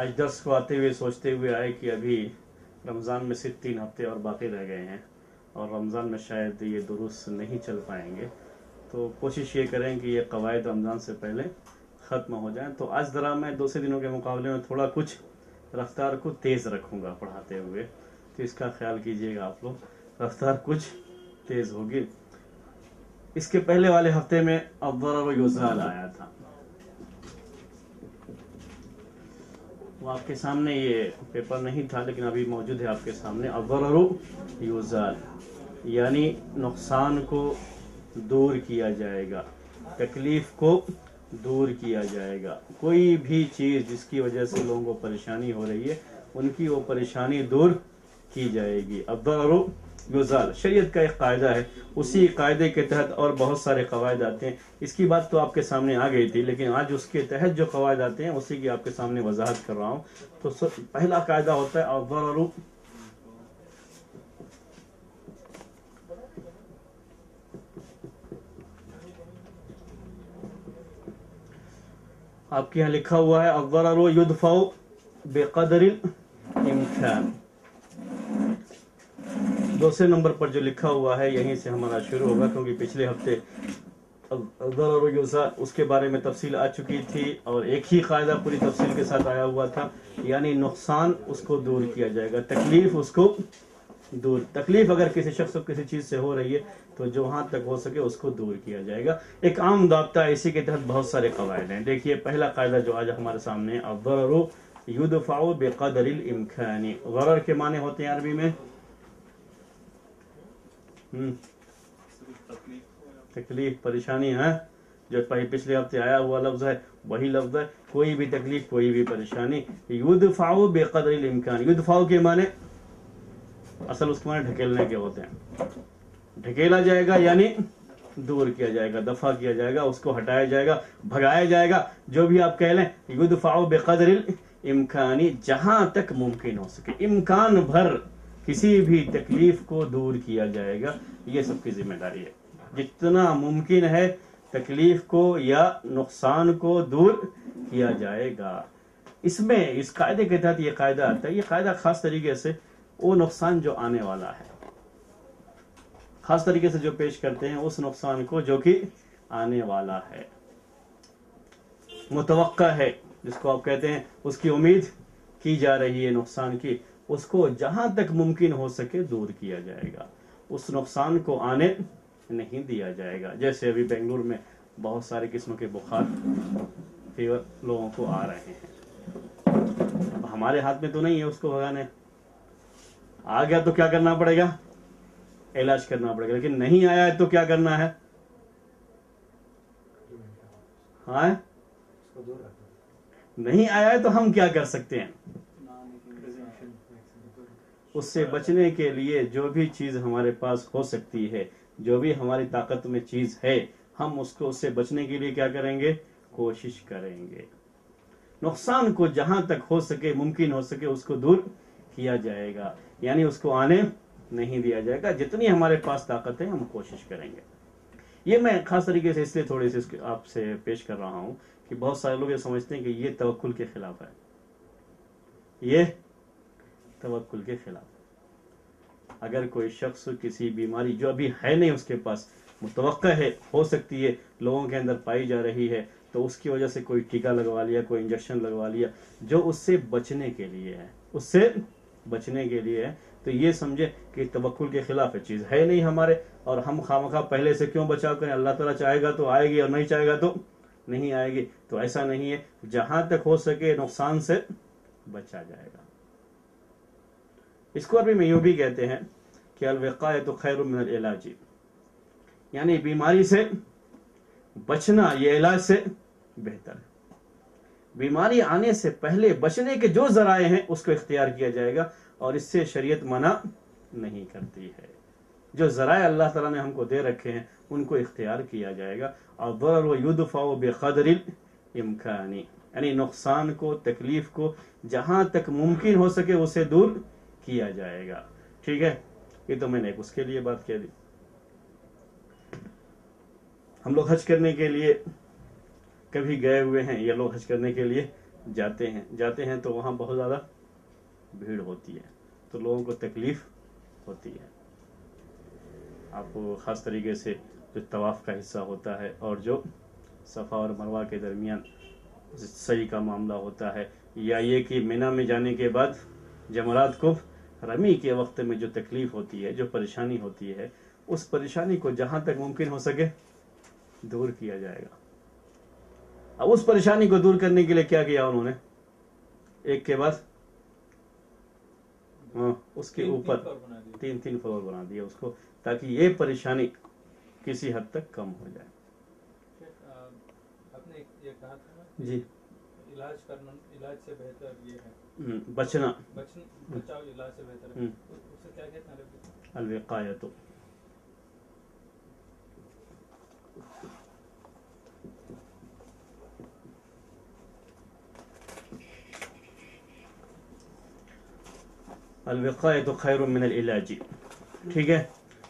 आज 10 को आते हुए सोचते हुए आए कि अभी रमज़ान में सिर्फ 3 हफ्ते और बाकी रह गए हैं और रमज़ान में शायद ये दुरुस्त नहीं चल पाएंगे, तो कोशिश ये करें कि ये कवायद रमज़ान से पहले ख़त्म हो जाएं। तो आज ज़रा मैं दूसरे दिनों के मुकाबले में थोड़ा कुछ रफ़्तार को तेज़ रखूँगा पढ़ाते हुए, तो इसका ख्याल कीजिएगा आप लोग, रफ़्तार कुछ तेज़ होगी। इसके पहले वाले हफ्ते में अब्दर व युज़ाल आया था, वो आपके सामने ये पेपर नहीं था लेकिन अभी मौजूद है आपके सामने। अब्दर युज़ाल यानी नुकसान को दूर किया जाएगा, तकलीफ़ को दूर किया जाएगा। कोई भी चीज़ जिसकी वजह से लोगों को परेशानी हो रही है उनकी वो परेशानी दूर की जाएगी। अब्दर युज़ाल शरीयत का एक कायदा है, उसी कायदे के तहत और बहुत सारे कवायद आते हैं। इसकी बात तो आपके सामने आ गई थी लेकिन आज उसके तहत जो कवायद आते हैं उसी की आपके सामने वजाहत कर रहा हूँ। तो पहला कायदा होता है आपके यहाँ लिखा हुआ है अव्वररु युदफाउ बेकदरिल इम्कान। दूसरे नंबर पर जो लिखा हुआ है यहीं से हमारा शुरू होगा क्योंकि पिछले हफ्ते अव्वररु युज़ाल उसके बारे में तफसील आ चुकी थी और एक ही कायदा पूरी तफसील के साथ आया हुआ था, यानी नुकसान उसको दूर किया जाएगा, तकलीफ उसको दूर। तकलीफ अगर किसी शख्स को किसी चीज़ से हो रही है तो जहाँ तक हो सके उसको दूर किया जाएगा। एक आम दाब्ता है, इसी के तहत बहुत सारे कवायद हैं। देखिए पहला कायदा जो आज हमारे सामने, अद्दररु युदफाउ बेकदरिल इम्कानी। गरर के माने होते हैं अरबी में तकलीफ, परेशानी है। जो पिछले हफ्ते आया हुआ लफ्ज़ है वही लफ्ज़ है, कोई भी तकलीफ कोई भी परेशानी। युदफाउ बेकदरिल इम्कान, युदफाउ के माने असल उसके माने ढकेलने के होते हैं, ढकेला जाएगा यानी दूर किया जाएगा, दफा किया जाएगा, उसको हटाया जाएगा, भगाया जाएगा, जो भी आप कह लें। युदफाउ बेकदरिल इम्कानी, जहां तक मुमकिन हो सके इम्कान भर किसी भी तकलीफ को दूर किया जाएगा। ये सबकी जिम्मेदारी है, जितना मुमकिन है तकलीफ को या नुकसान को दूर किया जाएगा। इसमें इस कायदे के तहत ये कायदा आता है, ये कायदा खास तरीके से वो नुकसान जो आने वाला है खास तरीके से जो पेश करते हैं, उस नुकसान को जो कि आने वाला है, मुतवक्का है, जिसको आप कहते हैं उसकी उम्मीद की जा रही है नुकसान की, उसको जहां तक मुमकिन हो सके दूर किया जाएगा, उस नुकसान को आने नहीं दिया जाएगा। जैसे अभी बेंगलुर में बहुत सारे किस्म के बुखार फीवर लोगों को आ रहे हैं, हमारे हाथ में तो नहीं है उसको भगाने, आ गया तो क्या करना पड़ेगा, इलाज करना पड़ेगा। लेकिन नहीं आया है तो क्या करना है, हाँ नहीं आया है तो हम क्या कर सकते हैं। उससे बचने के लिए जो भी चीज हमारे पास हो सकती है, जो भी हमारी ताकत में चीज है, हम उसको उससे बचने के लिए क्या करेंगे, कोशिश करेंगे। नुकसान को जहां तक हो सके मुमकिन हो सके उसको दूर किया जाएगा, यानी उसको आने नहीं दिया जाएगा, जितनी हमारे पास ताकत है हम कोशिश करेंगे। ये मैं खास तरीके से इसलिए थोड़ी सी आपसे पेश कर रहा हूं कि बहुत सारे लोग ये समझते हैं कि ये तवक्कुल के खिलाफ है, ये तवक्कुल के खिलाफ। अगर कोई शख्स किसी बीमारी जो अभी है नहीं उसके पास, मुतवक्का है, हो सकती है, लोगों के अंदर पाई जा रही है, तो उसकी वजह से कोई टीका लगवा लिया, कोई इंजेक्शन लगवा लिया, जो उससे बचने के लिए है, उससे बचने के लिए है, तो ये समझे कि तवक्कुल के खिलाफ है। चीज़ है नहीं हमारे और हम खामखा पहले से क्यों बचाव करें, अल्लाह ताला चाहेगा तो आएगी और नहीं चाहेगा तो नहीं आएगी, तो ऐसा नहीं है। जहां तक हो सके नुकसान से बचा जाएगा। इसको अरबी में यूं भी कहते हैं कि अल-विक़ायतु खैरुम मिनल इलाज, यानी बीमारी से बचना ये इलाज से बेहतर है। बीमारी आने से पहले बचने के जो जराए हैं उसको इख्तियार किया जाएगा और इससे शरीयत मना नहीं करती है। जो जराए अल्लाह ताला ने हमको दे रखे हैं उनको इख्तियार किया जाएगा। और दरर व युदफाउ बेकदरिल इम्कानी, यानी नुकसान को तकलीफ को जहां तक मुमकिन हो सके उसे दूर किया जाएगा। ठीक है, ये तो मैंने उसके लिए बात कह दी। हम लोग हज करने के लिए कभी गए हुए हैं, ये लोग हज करने के लिए जाते हैं तो वहाँ बहुत ज़्यादा भीड़ होती है, तो लोगों को तकलीफ़ होती है। आपको ख़ास तरीके से जो तवाफ़ का हिस्सा होता है और जो सफ़ा और मरवा के दरमियान सई का मामला होता है, या ये कि मिना में जाने के बाद जमरात को रमी के वक्त में जो तकलीफ़ होती है, जो परेशानी होती है, उस परेशानी को जहाँ तक मुमकिन हो सके दूर किया जाएगा। अब उस परेशानी को दूर करने के लिए क्या किया उन्होंने, एक के बाद उसके ऊपर तीन फ्लोर बना दिया उसको, ताकि ये परेशानी किसी हद तक कम हो जाए। आपने ये कहा था ना जी, इलाज से बेहतर ये है बचाव, इलाज से बेहतर है। उससे क्या कहते हैं, अलविकाया। तो अलविकाया तो खैर मिन इलाज। ठीक है,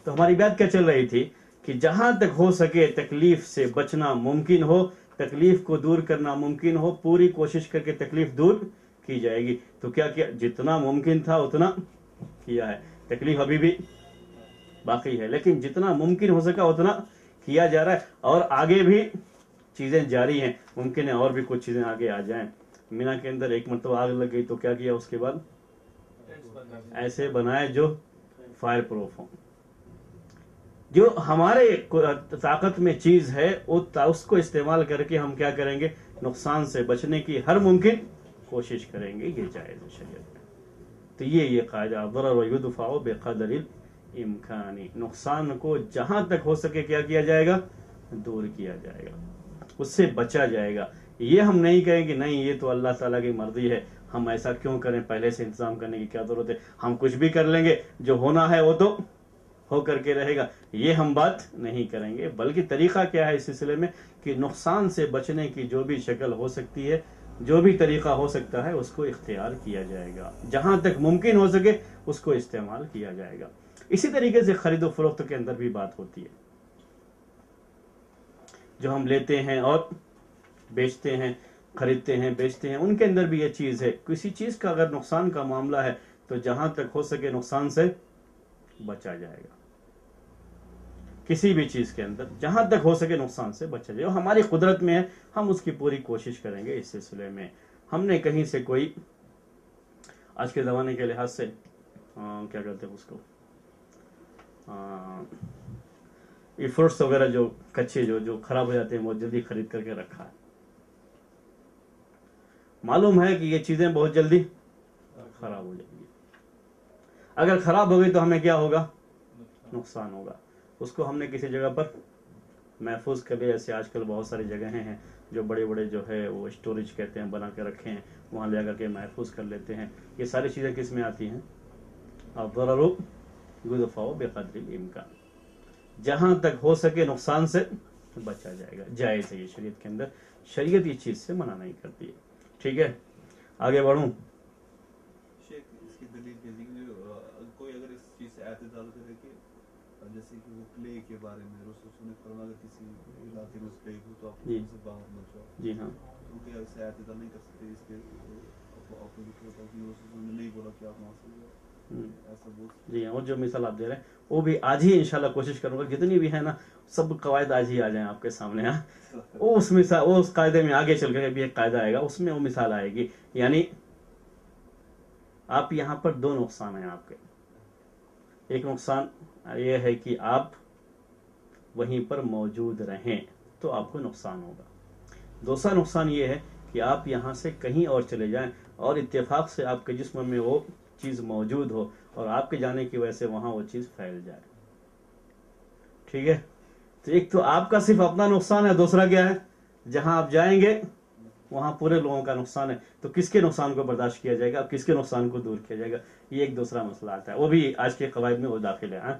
तो हमारी बात क्या चल रही थी कि जहाँ तक हो सके तकलीफ से बचना मुमकिन हो, तकलीफ को दूर करना मुमकिन हो, पूरी कोशिश करके तकलीफ दूर की जाएगी। तो क्या किया, जितना मुमकिन था उतना किया है। तकलीफ अभी भी बाकी है, लेकिन जितना मुमकिन हो सका उतना किया जा रहा है, और आगे भी चीज़ें जारी हैं। मुमकिन है और भी कुछ चीज़ें आगे आ जाएं। मीना के अंदर एक मरतबा आग लग गई तो क्या किया, उसके बाद ऐसे बनाए जो फायर प्रूफ हों। जो हमारे ताकत में चीज़ है उसको इस्तेमाल करके हम क्या करेंगे, नुकसान से बचने की हर मुमकिन कोशिश करेंगे। ये जायज़ है शरीयत में। तो ये कायदा व युदफ़ा बिक़दरिल इम्कानी, नुकसान को जहाँ तक हो सके क्या किया जाएगा, दूर किया जाएगा, उससे बचा जाएगा। ये हम नहीं कहेंगे नहीं ये तो अल्लाह ताला की मर्ज़ी है, हम ऐसा क्यों करें, पहले से इंतज़ाम करने की क्या ज़रूरत है, हम कुछ भी कर लेंगे, जो होना है वो तो हो करके रहेगा, ये हम बात नहीं करेंगे। बल्कि तरीका क्या है इस सिलसिले में कि नुकसान से बचने की जो भी शक्ल हो सकती है, जो भी तरीका हो सकता है, उसको इख्तियार किया जाएगा, जहाँ तक मुमकिन हो सके उसको इस्तेमाल किया जाएगा। इसी तरीके से खरीदो फरोख्त के अंदर भी बात होती है। जो हम लेते हैं और बेचते हैं, खरीदते हैं, बेचते हैं, उनके अंदर भी ये चीज़ है, किसी चीज़ का अगर नुकसान का मामला है तो जहाँ तक हो सके नुकसान से बचा जाएगा। किसी भी चीज़ के अंदर जहाँ तक हो सके नुकसान से बचा जाए, हमारी कुदरत में है, हम उसकी पूरी कोशिश करेंगे। इस सिलसिले में हमने कहीं से कोई आज के ज़माने के लिहाज से क्या कहते हैं उसको, ये फ्रूट्स वगैरह जो कच्चे जो खराब हो जाते हैं बहुत जल्दी खरीद करके रखा है। मालूम है कि ये चीज़ें बहुत जल्दी खराब हो जाएंगी, अगर खराब हो गई तो हमें क्या होगा, नुकसान होगा। उसको हमने किसी जगह पर महफूज कर लिया, जैसे आजकल बहुत सारी जगहें हैं जो बड़े बड़े जो है वो स्टोरेज कहते हैं, बना के रखे हैं, वहाँ ले जाकर के महफूज कर लेते हैं। ये सारी चीज़ें किस में आती हैं, अबरूप गुदफाओ बेकदरी इम्कान, जहाँ तक हो सके नुकसान से बचा जाएगा। जायज़ है ये शरीयत के अंदर, शरीयत इस चीज़ से मना नहीं करती है। ठीक है, आगे बढ़ूँ। जैसे कि वो प्ले के बारे में रसूल ने फरमाया किसी इलाके में प्ले हो तो आप उससे बाहर मत जाओ। जी हाँ, तो क्या ऐसे ऐतदा नहीं कर सकते इसके, आपको रसूल ने नहीं बोला कि आप वहाँ से ऐसा बोल। जी हाँ, और जो मिसाल आप दे रहे हैं वो भी आज ही इंशाल्लाह कोशिश करूँगा, जितनी भी है ना सब कवायद आज ही आ जाए आपके सामने। हाँ, वो उस मिसाल, वो उस कायदे में आगे चल कर भी एक कायदा आएगा, उसमें वो मिसाल आएगी। यानी आप यहाँ पर दो नुकसान हैं आपके, एक नुकसान यह है कि आप वहीं पर मौजूद रहें तो आपको नुकसान होगा, दूसरा नुकसान ये है कि आप यहाँ से कहीं और चले जाएं और इत्तेफाक से आपके जिस्म में वो चीज़ मौजूद हो और आपके जाने की वजह से वहाँ वो चीज़ फैल जाए। ठीक है, तो एक तो आपका सिर्फ अपना नुकसान है, दूसरा क्या है, जहाँ आप जाएंगे वहाँ पूरे लोगों का नुकसान है। तो किसके नुकसान को बर्दाश्त किया जाएगा, अब किसके नुकसान को दूर किया जाएगा, ये एक दूसरा मसला आता है, वो भी आज के कवायद में वो दाखिल है।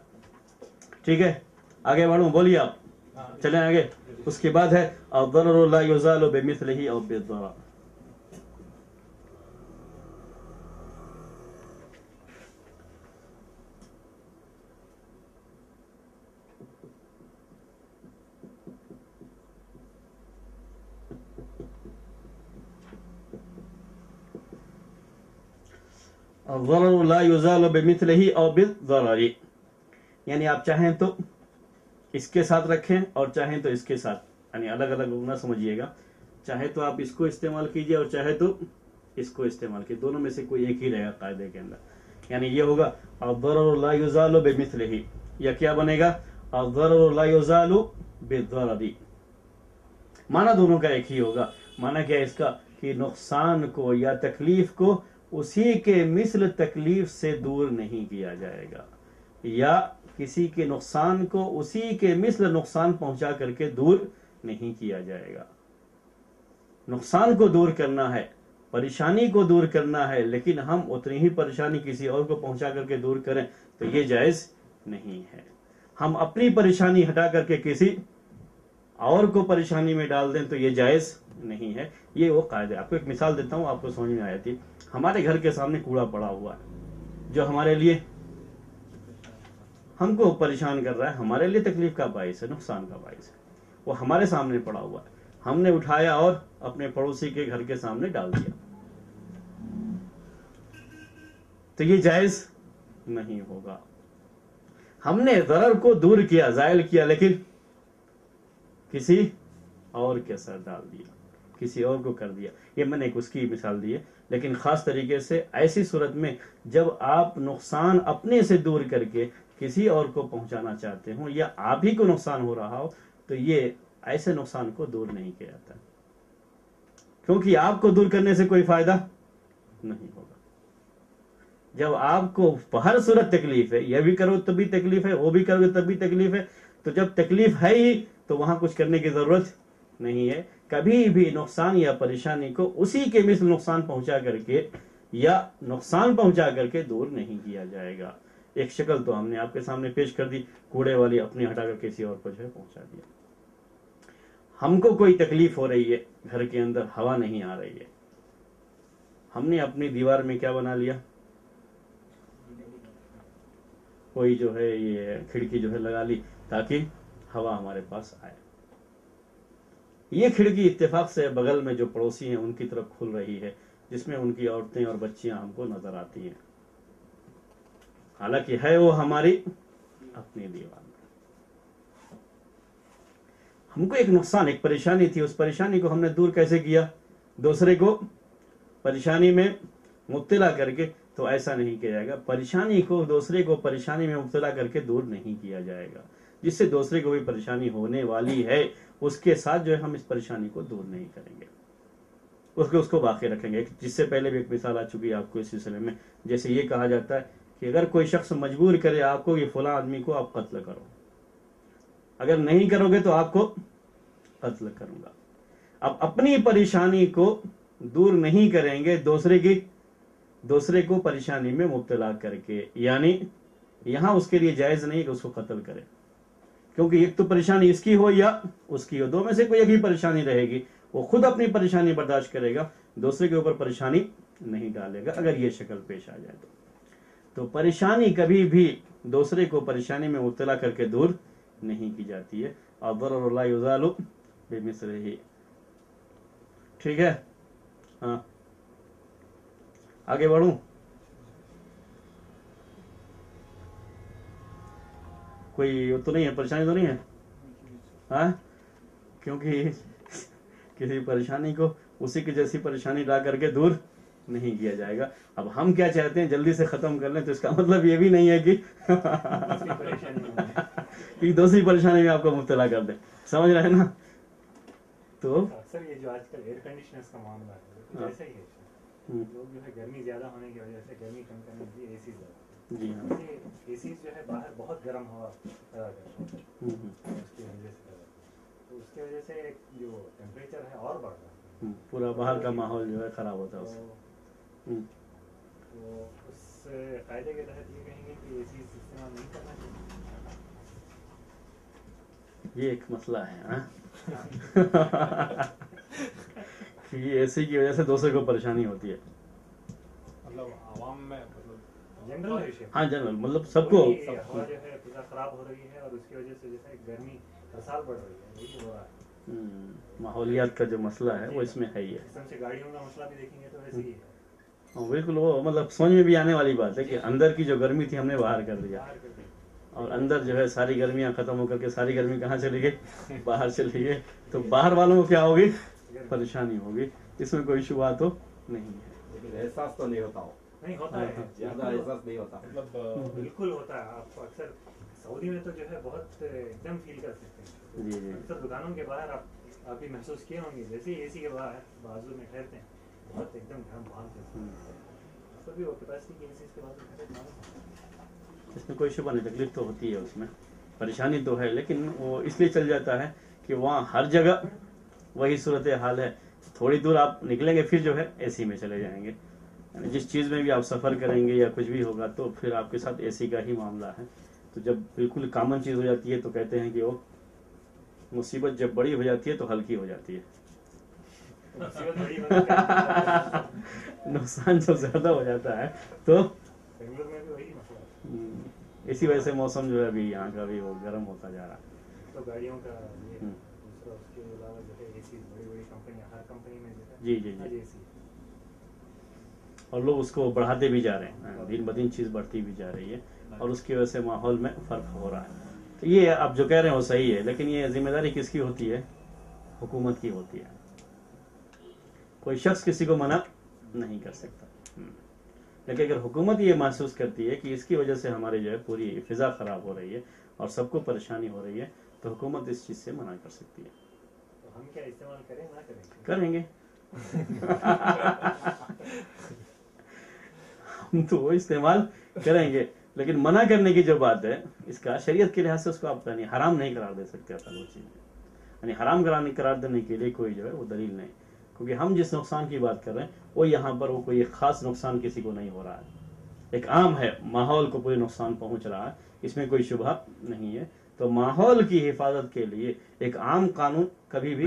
ठीक है, आगे बढ़ूँ, बोलिए आप चलें आगे। उसके बाद है अदरर ला युजाल बिमिसलिही औ बिद्दरा, ज़रर ला युज़ाल बिमिथलिही औ बिज़ररि, यानी आप चाहें तो इसके साथ रखें और चाहें तो इसके साथ, यानी अलग अलग ना समझिएगा, चाहे तो आप इसको इस्तेमाल कीजिए और चाहे तो इसको इस्तेमाल कीजिए, दोनों में से कोई एक ही रहेगा कायदे के अंदर। यानी ये होगा अज़रर ला युज़ाल बिमिथलिही, या क्या बनेगा अज़रर ला युज़ाल बिज़ररि, माना दोनों का एक ही होगा। माना क्या है इसका कि नुकसान को या तकलीफ को उसी के मिसल तकलीफ से दूर नहीं किया जाएगा, या किसी के नुकसान को उसी के मिसल नुकसान पहुंचा करके दूर नहीं किया जाएगा। नुकसान को दूर करना है, परेशानी को दूर करना है, लेकिन हम उतनी ही परेशानी किसी और को पहुंचा करके दूर करें तो ये जायज नहीं है। हम अपनी परेशानी हटा करके किसी और को परेशानी में डाल दें तो ये जायज नहीं है। ये वो कायदा है। आपको एक मिसाल देता हूँ, आपको समझ में आ जाती। हमारे घर के सामने कूड़ा पड़ा हुआ है जो हमारे लिए, हमको परेशान कर रहा है, हमारे लिए तकलीफ का बायस है, नुकसान का बायस है। वो हमारे सामने पड़ा हुआ है, हमने उठाया और अपने पड़ोसी के घर के सामने डाल दिया तो ये जायज नहीं होगा। हमने ज़रर को दूर किया, जायल किया, लेकिन किसी और के साथ डाल दिया, किसी और को कर दिया। ये मैंने एक उसकी मिसाल दी है, लेकिन खास तरीके से ऐसी सूरत में जब आप नुकसान अपने से दूर करके किसी और को पहुंचाना चाहते हो या आप ही को नुकसान हो रहा हो तो ये ऐसे नुकसान को दूर नहीं किया जाता, क्योंकि आपको दूर करने से कोई फायदा नहीं होगा। जब आपको हर सूरत तकलीफ है, यह भी करो तब भी तकलीफ है, वो भी करोगे तब भी तकलीफ है, तो जब तकलीफ है ही तो वहां कुछ करने की जरूरत नहीं है। कभी भी नुकसान या परेशानी को उसी के मिसल नुकसान पहुंचा करके या नुकसान पहुंचा करके दूर नहीं किया जाएगा। एक शक्ल तो हमने आपके सामने पेश कर दी, कूड़े वाली अपनी हटाकर किसी और को जो है पहुंचा दिया। हमको कोई तकलीफ हो रही है, घर के अंदर हवा नहीं आ रही है, हमने अपनी दीवार में क्या बना लिया, कोई जो है ये खिड़की जो है लगा ली ताकि हवा हमारे पास आए। ये खिड़की इत्तेफाक से बगल में जो पड़ोसी हैं उनकी तरफ खुल रही है, जिसमें उनकी औरतें और बच्चियां हमको नजर आती हैं, हालांकि है वो हमारी अपनी दीवार में। हमको एक नुकसान, एक परेशानी थी, उस परेशानी को हमने दूर कैसे किया, दूसरे को परेशानी में मुब्तला करके, तो ऐसा नहीं किया जाएगा। परेशानी को दूसरे को परेशानी में मुब्तला करके दूर नहीं किया जाएगा। जिससे दूसरे को भी परेशानी होने वाली है उसके साथ जो है हम इस परेशानी को दूर नहीं करेंगे, उसको बाकी रखेंगे। जिससे पहले भी एक मिसाल आ चुकी है आपको इस सिलसिले में, जैसे ये कहा जाता है कि अगर कोई शख्स मजबूर करे आपको कि फला आदमी को आप कत्ल करो, अगर नहीं करोगे तो आपको कत्ल करूंगा। अब अपनी परेशानी को दूर नहीं करेंगे दूसरे को परेशानी में मुब्तला करके, यानी यहां उसके लिए जायज नहीं कि उसको कत्ल करें, क्योंकि एक तो परेशानी इसकी हो या उसकी हो, दो में से कोई एक ही परेशानी रहेगी। वो खुद अपनी परेशानी बर्दाश्त करेगा, दूसरे के ऊपर परेशानी नहीं डालेगा। अगर ये शक्ल पेश आ जाए तो परेशानी कभी भी दूसरे को परेशानी में मुब्तला करके दूर नहीं की जाती है। अज़रर ला युज़ाल बिमिसलिही, ठीक है। हाँ, आगे बढ़ूं। कोई तो नहीं है, परेशानी तो नहीं है, हाँ? क्योंकि किसी परेशानी को उसी की जैसी परेशानी ला करके दूर नहीं किया जाएगा। अब हम क्या चाहते हैं, जल्दी से खत्म कर लें, तो इसका मतलब ये भी नहीं है कि दूसरी परेशानी में आपको मुब्तला कर दे, समझ रहे हैं ना। तो सर ये जो आजकल एयर कंडीशनर्स का मामला है, जैसे ही लोग जो है गर्मी ज्यादा होने की वजह से गर्मी कम करने के लिए एसी ज्यादा, जी हाँ, एसी जो है बाहर बहुत गर्म हवा पैदा करता है, उसकी वजह से जो टेम्परेचर है और बढ़ रहा है, पूरा बाहर का माहौल जो है खराब होता है। तो उस फायदे के तहत ये कहेंगे कि एसी इस्तेमाल नहीं करना चाहिए, ये एक मसला है ना कि एसी की वजह से दूसरे को परेशानी होती है, मतलब आवाम में जनरल विषय, हाँ जनरल, मतलब सबको हवा जो है पूरा खराब हो रही है और उसकी वजह से जैसे गर्मी हर साल बढ़ रही है, यही हो रहा है। माहौलियात का जो मसला है वो इसमें है ही है। गाड़ियों का मसला भी देखेंगे तो वैसे ही है। बिल्कुल वो मतलब समझ में भी आने वाली बात है कि अंदर की जो गर्मी थी हमने बाहर कर दिया और अंदर जो है सारी गर्मियां खत्म होकर के सारी गर्मी कहाँ चली गई, बाहर चली गई। तो बाहर वालों को क्या होगी, परेशानी होगी, इसमें कोई शुबा तो नहीं है। लेकिन एहसास तो नहीं होता हो। नहीं होता है, ज्यादा एहसास नहीं होता, मतलब बिल्कुल होता है। आप अक्सर सऊदी में तो जो है बहुत एकदम फील कर सकते हैं। जी जी, अक्सर दुकानों के बाहर आप भी महसूस किए होंगे, जैसे एसी के बाहर बाजू में ठहरते हैं बहुत एकदम गर्म भाव। इसमें कोई शुबा नहीं, तकलीफ तो होती है, उसमें परेशानी तो है, लेकिन वो इसलिए चल जाता है कि वहाँ हर जगह वही सूरत हाल है। थोड़ी दूर आप निकलेंगे फिर जो है एसी में चले जाएंगे, यानी जिस चीज़ में भी आप सफ़र करेंगे या कुछ भी होगा तो फिर आपके साथ एसी का ही मामला है। तो जब बिल्कुल कॉमन चीज़ हो जाती है तो कहते हैं कि वो मुसीबत जब बड़ी हो जाती है तो हल्की हो जाती है, नुकसान जब ज़्यादा हो जाता है तो इसी वजह से मौसम जो है अभी यहाँ का भी वो गर्म होता जा रहा है। तो गाड़ियों का उसके अलावा जो है एसी बड़ी-बड़ी कंपनियां हर कंपनी में देता है। जी जी जी, और लोग उसको बढ़ाते भी जा रहे हैं, दिन ब दिन चीज़ बढ़ती भी जा रही है और उसकी वजह से माहौल में फ़र्क हो रहा है। तो ये आप जो कह रहे हो सही है, लेकिन ये जिम्मेदारी किसकी होती है, हुकूमत की होती है। कोई शख्स किसी को मना नहीं कर सकता, लेकिन अगर हुकूमत ये महसूस करती है कि इसकी वजह से हमारी जो है पूरी फिज़ा ख़राब हो रही है और सबको परेशानी हो रही है तो हुकूमत इस चीज़ से मना कर सकती है। तो हम क्या इस्तेमाल करें, ना करेंगे हम तो वो इस्तेमाल करेंगे, लेकिन मना करने की जो बात है इसका शरीयत के लिहाज से उसको आप यानी हराम नहीं करार दे सकते। अपन वो चीज़ यानी हराम करार देने के लिए कोई जो है वो दलील नहीं, क्योंकि हम जिस नुकसान की बात कर रहे हैं वो यहाँ पर वो कोई ख़ास नुकसान किसी को नहीं हो रहा है, एक आम है, माहौल को पूरे नुकसान पहुँच रहा है, इसमें कोई शुबा नहीं है। तो माहौल की हिफाजत के लिए एक आम कानून कभी भी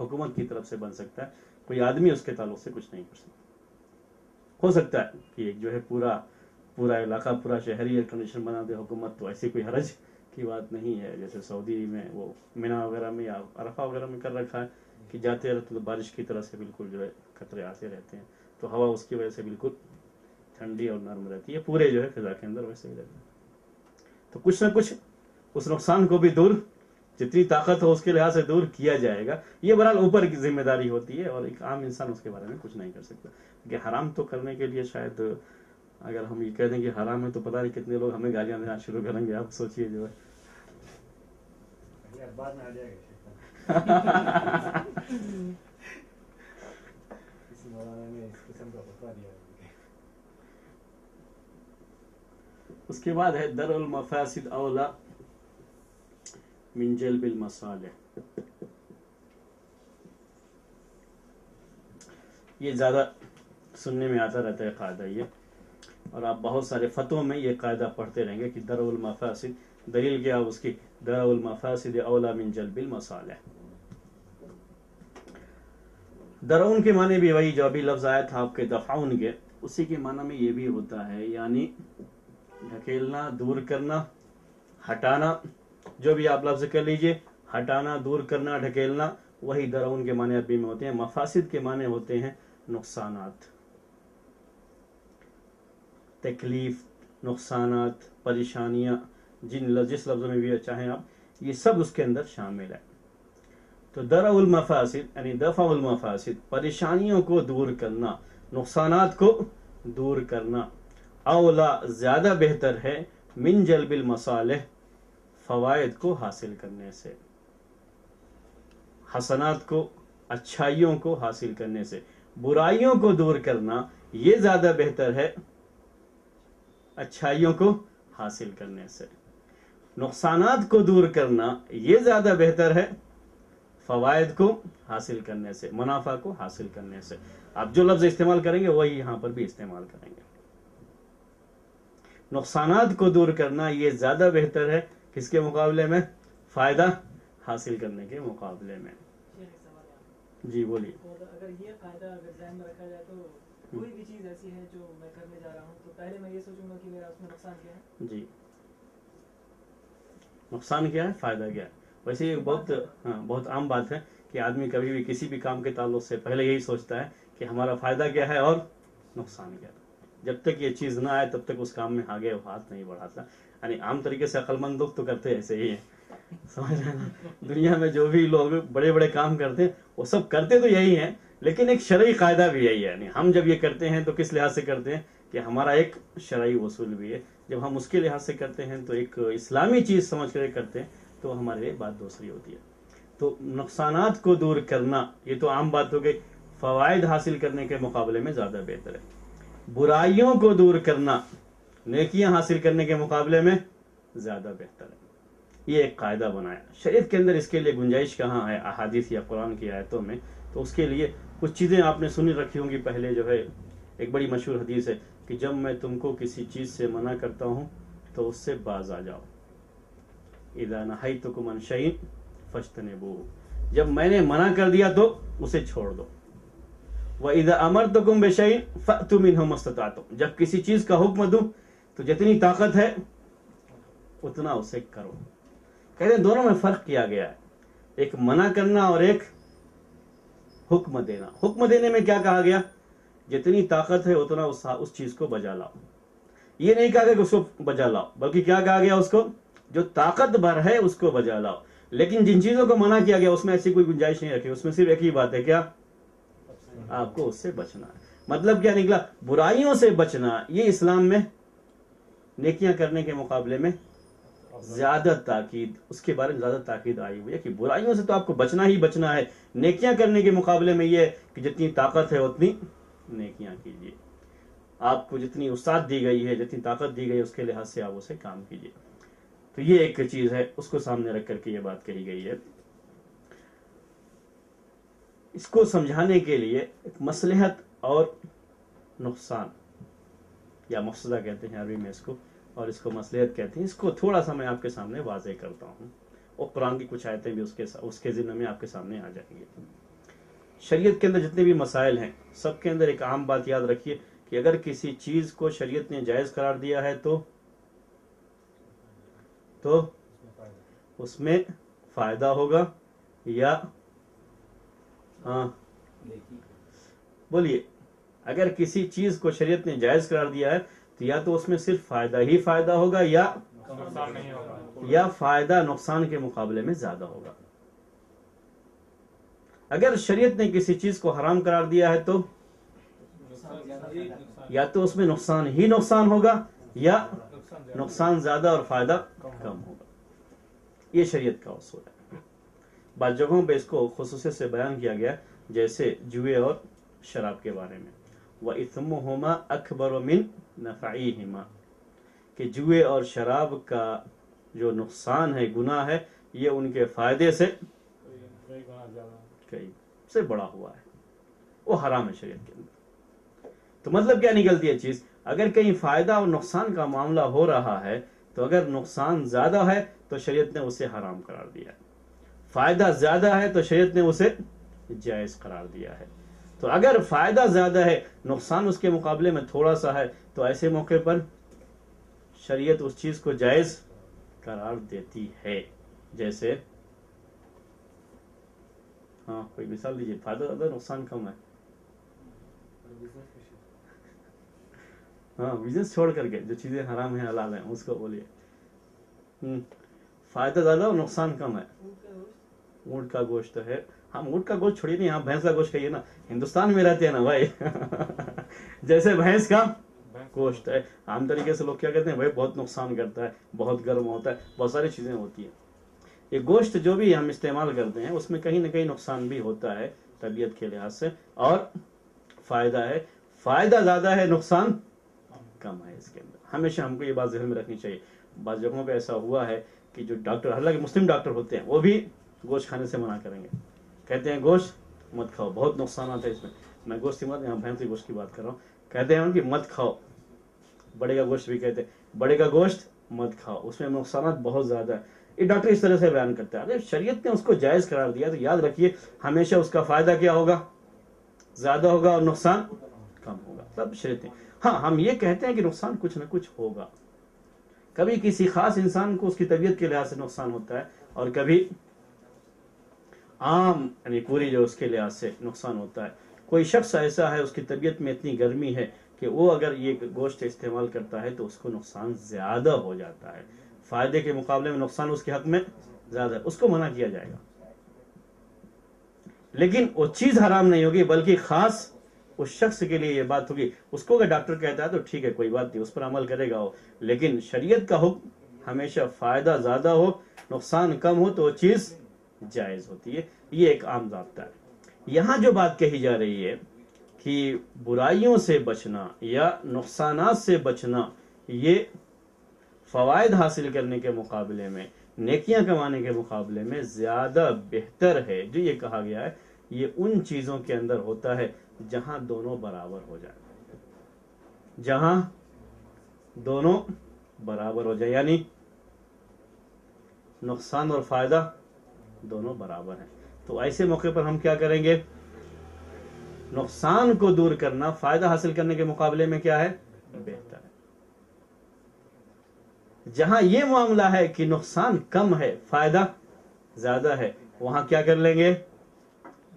हुकूमत की तरफ से बन सकता है, कोई आदमी उसके ताल्लुक से कुछ नहीं कर सकता। हो सकता है कि एक जो है पूरा इलाका पूरा शहर ही एयर कंडीशन बना दे हुकूमत, तो ऐसी कोई हरज की बात नहीं है। जैसे सऊदी में वो मिना वगैरह में या अरफा वगैरह में कर रखा है कि जाते रहते तो बारिश की तरह से बिल्कुल जो है खतरे आते रहते हैं, तो हवा उसकी वजह से बिल्कुल ठंडी और नरम रहती है, पूरे जो है फिजा के अंदर वैसे ही रहता है। तो कुछ ना कुछ उस नुकसान को भी दूर, जितनी ताकत हो उसके लिहाज से दूर किया जाएगा। ये बहरहाल ऊपर की जिम्मेदारी होती है और एक आम इंसान उसके बारे में कुछ नहीं कर सकता। क्योंकि हराम तो करने के लिए शायद अगर हम ये कह दें कि हराम है तो पता नहीं कितने लोग हमें गालियां देना शुरू करेंगे। आप सोचिए जो है बाद में आ जाएगा। उसके बाद है दरुल मफासिद औला मिन जल्बिल मसालिह। ये ज़्यादा सुनने में आता रहता है कायदा ये, और आप बहुत सारे फतवों में ये कायदा पढ़ते रहेंगे कि दरउल मफासिद, दलील क्या उसकी, दरउल मफासिद औला मिन जल्बिल मसालिह। दरउन के माने भी वही जो अभी लफ्ज़ आया था आपके दफाउन के, उसी के माना में ये भी होता है, यानी ढकेलना, दूर करना, हटाना, जो भी आप लफ्ज़ कर लीजिए, हटाना, दूर करना, ढकेलना, वही दरउन के माने अरबी में होते हैं। मफासिद के माने होते हैं नुकसानात, तकलीफ, नुकसानात, परेशानियाँ, जिस लफ्ज़ में भी चाहें आप, ये सब उसके अंदर शामिल है। तो दरउल मफासिद यानी दफाउल मफासिद, परेशानियों को दूर करना, नुकसानात को दूर करना, औला ज़्यादा बेहतर है, मिन जल्बिल मसालिह फ़वायद को हासिल करने से, हसनात को, अच्छाइयों को हासिल करने से। बुराइयों को दूर करना ये ज़्यादा बेहतर है अच्छाइयों को हासिल करने से, नुकसानात को दूर करना ये ज़्यादा बेहतर है फ़वायद को हासिल करने से, मुनाफा को हासिल करने से। आप जो लफ्ज़ इस्तेमाल करेंगे वही यहाँ पर भी इस्तेमाल करेंगे। नुकसानात को दूर करना ये ज़्यादा बेहतर है किसके मुकाबले में, फ़ायदा हासिल करने के मुकाबले में। जी बोलिए। अगर ये फ़ायदा अगर ध्यान में रखा जाए तो कोई भी चीज़ ऐसी है जो मैं करने जा रहा हूँ तो पहले मैं ये सोचूंगा कि मेरा उसमें नुकसान क्या है। जी, नुकसान क्या है, फ़ायदा क्या है। वैसे ये बहुत आम बात है कि आदमी कभी भी किसी भी काम के ताल्लुक से पहले यही सोचता है कि हमारा फ़ायदा क्या है और नुकसान क्या था। जब तक ये चीज़ ना आए तब तक उस काम में आगे हाथ नहीं बढ़ाता। यानी आम तरीके से अक्लमंद लोग तो करते ऐसे ही है, समझ रहे ना। दुनिया में जो भी लोग बड़े बड़े काम करते हैं वो सब करते तो यही है, लेकिन एक शरई कायदा भी यही है। यानी हम जब ये करते हैं तो किस लिहाज से करते हैं कि हमारा एक शरई वसूल भी है। जब हम उसके लिहाज से करते हैं तो एक इस्लामी चीज़ समझ कर करते हैं तो हमारे लिए बात दूसरी होती है। तो नुकसानात को दूर करना ये तो आम बात हो गई, फ़वाइद हासिल करने के मुकाबले में ज़्यादा बेहतर है। बुराइयों को दूर करना नेकियां हासिल करने के मुकाबले में ज़्यादा बेहतर है। ये एक कायदा बनाया शरीयत के अंदर। इसके लिए गुंजाइश कहाँ है? अहादीस या कुरान की आयतों में। तो उसके लिए कुछ चीज़ें आपने सुनी रखी होंगी पहले। जो है एक बड़ी मशहूर हदीस है कि जब मैं तुमको किसी चीज़ से मना करता हूँ तो उससे बाज आ जाओ। इदा नहयतुकुम अन शैइन फज्तनिबू, जब मैंने मना कर दिया तो उसे छोड़ दो। व इदा अमरतुकुम बिशैइन फअतु मिन्हु मस्ततातुम, जब किसी चीज़ का हुक्म दूं तो जितनी ताकत है उतना उसे करो। कहते हैं दोनों में फ़र्क किया गया है, एक मना करना और एक हुक्म देना। हुक्म देने में क्या कहा गया? जितनी ताकत है उतना उस चीज़ को बजा लाओ। ये नहीं कहा गया कि उसको बजा लाओ, बल्कि क्या कहा गया? उसको जो ताकत भर है उसको बजा लाओ। लेकिन जिन चीज़ों को मना किया गया उसमें ऐसी कोई गुंजाइश नहीं रखी। उसमें सिर्फ एक ही बात है, क्या? आपको उससे बचना है। मतलब क्या निकला? बुराइयों से बचना ये इस्लाम में नेकियां करने के मुकाबले में ज़्यादा ताकीद, उसके बारे में ज़्यादा ताकीद आई हुई है कि बुराइयों से तो आपको बचना ही बचना है। नेकियां करने के मुकाबले में ये कि जितनी ताकत है उतनी नेकियां कीजिए। आपको जितनी औसात दी गई है, जितनी ताकत दी गई है, उसके लिहाज से आप उसे काम कीजिए। तो ये एक चीज़ है, उसको सामने रख करके ये बात कही गई है। इसको समझाने के लिए एक मसलहत और नुकसान या मफसदा कहते हैं अरबी में इसको, और इसको मसलहत कहते हैं। इसको थोड़ा सा मैं आपके सामने वाज़े करता हूँ और कुरान की कुछ आयतें भी उसके ज़िम्न में आपके सामने आ जाएंगी। शरीयत के अंदर जितने भी मसाइल हैं सबके अंदर एक आम बात याद रखिए कि अगर किसी चीज़ को शरीयत ने जायज़ करार दिया है तो उसमें फ़ायदा होगा या हाँ बोलिए, अगर किसी चीज़ को शरीयत ने जायज़ करार दिया है तो या तो उसमें सिर्फ फ़ायदा ही फ़ायदा होगा या फ़ायदा नुकसान के मुकाबले में ज़्यादा होगा। अगर शरीयत ने किसी चीज़ को हराम करार दिया है तो या तो उसमें नुकसान ही नुकसान होगा या नुकसान ज़्यादा और फ़ायदा कम होगा। ये शरीयत का उसूल है। बाद जगहों पर इसको खुसूसियत से बयान किया गया, जैसे जुए और शराब के बारे में। व इस्मुहुमा अकबर मिन नफ़ईहिमा, कि जुए और शराब का जो नुकसान है, गुनाह है, ये उनके फ़ायदे से कई से बड़ा हुआ है। वो हराम है शरीयत के अंदर। तो मतलब क्या निकलती है चीज़? अगर कहीं फ़ायदा और नुकसान का मामला हो रहा है तो अगर नुकसान ज़्यादा है तो शरीयत ने उसे हराम करार दिया है, फ़ायदा ज़्यादा है तो शरीयत ने उसे जायज़ करार दिया है। तो अगर फ़ायदा ज़्यादा है, नुकसान उसके मुकाबले में थोड़ा सा है, तो ऐसे मौके पर शरीयत उस चीज़ को जायज़ करार देती है। जैसे हाँ कोई मिसाल दीजिए, फ़ायदा ज़्यादा नुकसान कम है। हाँ, बिजनेस छोड़ करके जो चीज़ें हराम हैं हलाल हैं उसको बोलिए। फ़ायदा ज़्यादा और नुकसान कम है। ऊँट का गोश्त है। हम ऊँट का गोश्त छोड़िए, नहीं आप भैंस का गोश्त कहिए ना, हिंदुस्तान में रहते हैं ना भाई। जैसे भैंस का गोश्त है, आम तरीके से लोग क्या कहते हैं भाई, बहुत नुकसान करता है, बहुत गर्म होता है, बहुत सारी चीज़ें होती हैं। ये गोश्त जो भी हम इस्तेमाल करते हैं उसमें कहीं ना कहीं नुकसान भी होता है तबीयत के लिहाज से, और फ़ायदा है। फ़ायदा ज़्यादा है, नुकसान कम है इसके अंदर। हमेशा हमको ये बात जहन में रखनी चाहिए। बाद जगहों पे ऐसा हुआ है कि जो डॉक्टर, हालांकि मुस्लिम डॉक्टर होते हैं, वो भी गोश्त खाने से मना करेंगे, कहते हैं गोश्त मत खाओ, बहुत नुकसान आता है इसमें। मैं गोश्त की बात, यहाँ भैंस के गोश्त की बात कर रहा हूँ। कहते हैं उनकी मत खाओ, बड़े का गोश्त भी कहते हैं, बड़े का गोश्त मत खाओ, उसमें नुकसान बहुत ज़्यादा है। ये डॉक्टर इस तरह से बयान करता है। अगर शरीयत ने उसको जायज़ करार दिया तो याद रखिए हमेशा उसका फ़ायदा क्या होगा? ज़्यादा होगा और नुकसान कम होगा। तब शरीयत ने, हाँ हम ये कहते हैं कि नुकसान कुछ ना कुछ होगा, कभी किसी खास इंसान को उसकी तबीयत के लिहाज से नुकसान होता है और कभी आम यानी पूरी जो उसके लिहाज से नुकसान होता है। कोई शख्स ऐसा है उसकी तबीयत में इतनी गर्मी है कि वो अगर ये गोश्त इस्तेमाल करता है तो उसको नुकसान ज़्यादा हो जाता है, फ़ायदे के मुकाबले में नुकसान उसके हक में ज़्यादा है, उसको मना किया जाएगा। लेकिन वो चीज़ हराम नहीं होगी, बल्कि ख़ास उस शख्स के लिए ये बात होगी। उसको अगर डॉक्टर कहता है तो ठीक है, कोई बात नहीं, उस पर अमल करेगा वो, लेकिन शरीयत का हुक्म हमेशा फ़ायदा ज़्यादा हो नुकसान कम हो तो वो चीज़ जायज़ होती है। ये एक आम ज़ाब्ता है। यहाँ जो बात कही जा रही है कि बुराइयों से बचना या नुकसानात से बचना ये फ़वाइद हासिल करने के मुकाबले में, नेकियां कमाने के मुकाबले में ज़्यादा बेहतर है, जो ये कहा गया है ये उन चीज़ों के अंदर होता है जहाँ दोनों बराबर हो जाए, यानी नुकसान और फ़ायदा दोनों बराबर हैं। तो ऐसे मौके पर हम क्या करेंगे? नुकसान को दूर करना फायदा हासिल करने के मुकाबले में क्या है? बेहतर है। जहां यह मामला है कि नुकसान कम है फायदा ज्यादा है, वहां क्या कर लेंगे?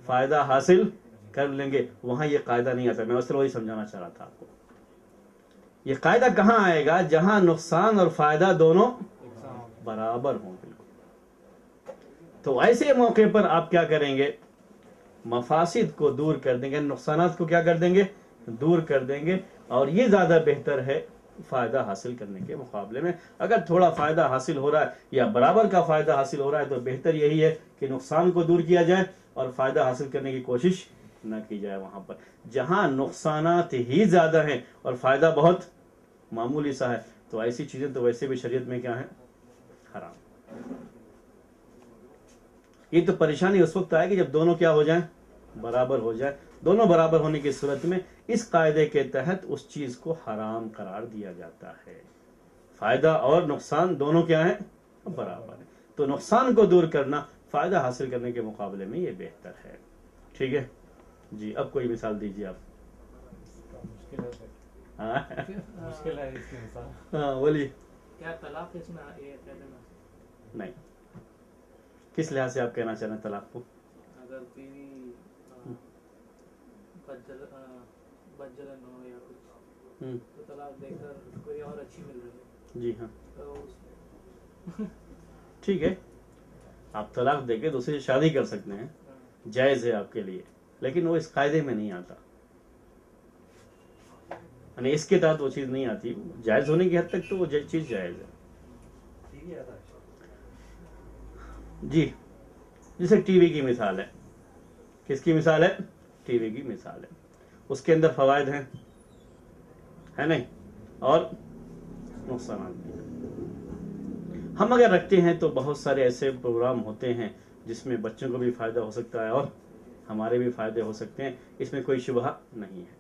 फायदा हासिल कर लेंगे। वहां यह कायदा नहीं आता। मैं बस वही समझाना चाह रहा था आपको। यह कायदा कहां आएगा? जहां नुकसान और फायदा दोनों बराबर हों। तो ऐसे मौके पर आप क्या करेंगे? मफासिद को दूर कर देंगे, नुकसानात को क्या कर देंगे? दूर कर देंगे। और ये ज़्यादा बेहतर है फ़ायदा हासिल करने के मुकाबले में। अगर थोड़ा फ़ायदा हासिल हो रहा है या बराबर का फ़ायदा हासिल हो रहा है तो बेहतर यही है कि नुकसान को दूर किया जाए और फ़ायदा हासिल करने की कोशिश ना की जाए। वहाँ पर जहाँ नुकसानात ही ज़्यादा हैं और फ़ायदा बहुत मामूली सा है तो ऐसी चीज़ें तो वैसे भी शरीयत में क्या हैं? हराम। ये तो परेशानी उस वक्त आएगी जब दोनों क्या हो जाएं? बराबर हो जाए। दोनों बराबर होने की सूरत में इस कायदे के तहत उस चीज को हराम करार दिया जाता है। फायदा और नुकसान दोनों क्या है? बराबर है। तो नुकसान को दूर करना फायदा हासिल करने के मुकाबले में ये बेहतर है। ठीक है जी। अब कोई मिसाल दीजिए आप। मुश्किल है इसकी मिसाल। हाँ बोलिए। क्या तलाक इसमें नहीं? किस लिहाज से आप कहना चाह रहे हैं तलाक को? अगर बीवी बदजलन हो या कुछ तो तलाक देकर कोई और अच्छी मिल रही है। जी हाँ तो ठीक है, आप तलाक देके दूसरी शादी कर सकते हैं, जायज़ है आपके लिए, लेकिन वो इस कायदे में नहीं आता, यानी इसके तहत वो चीज़ नहीं आती। जायज़ होने की हद तक तो वो चीज़ जायज़ है। जी जैसे टीवी की मिसाल है। किसकी मिसाल है? टीवी की मिसाल है। उसके अंदर फ़वाइद हैं, है नहीं, और नुकसान भी। हम अगर रखते हैं तो बहुत सारे ऐसे प्रोग्राम होते हैं जिसमें बच्चों को भी फ़ायदा हो सकता है और हमारे भी फ़ायदे हो सकते हैं, इसमें कोई शुबहा नहीं है,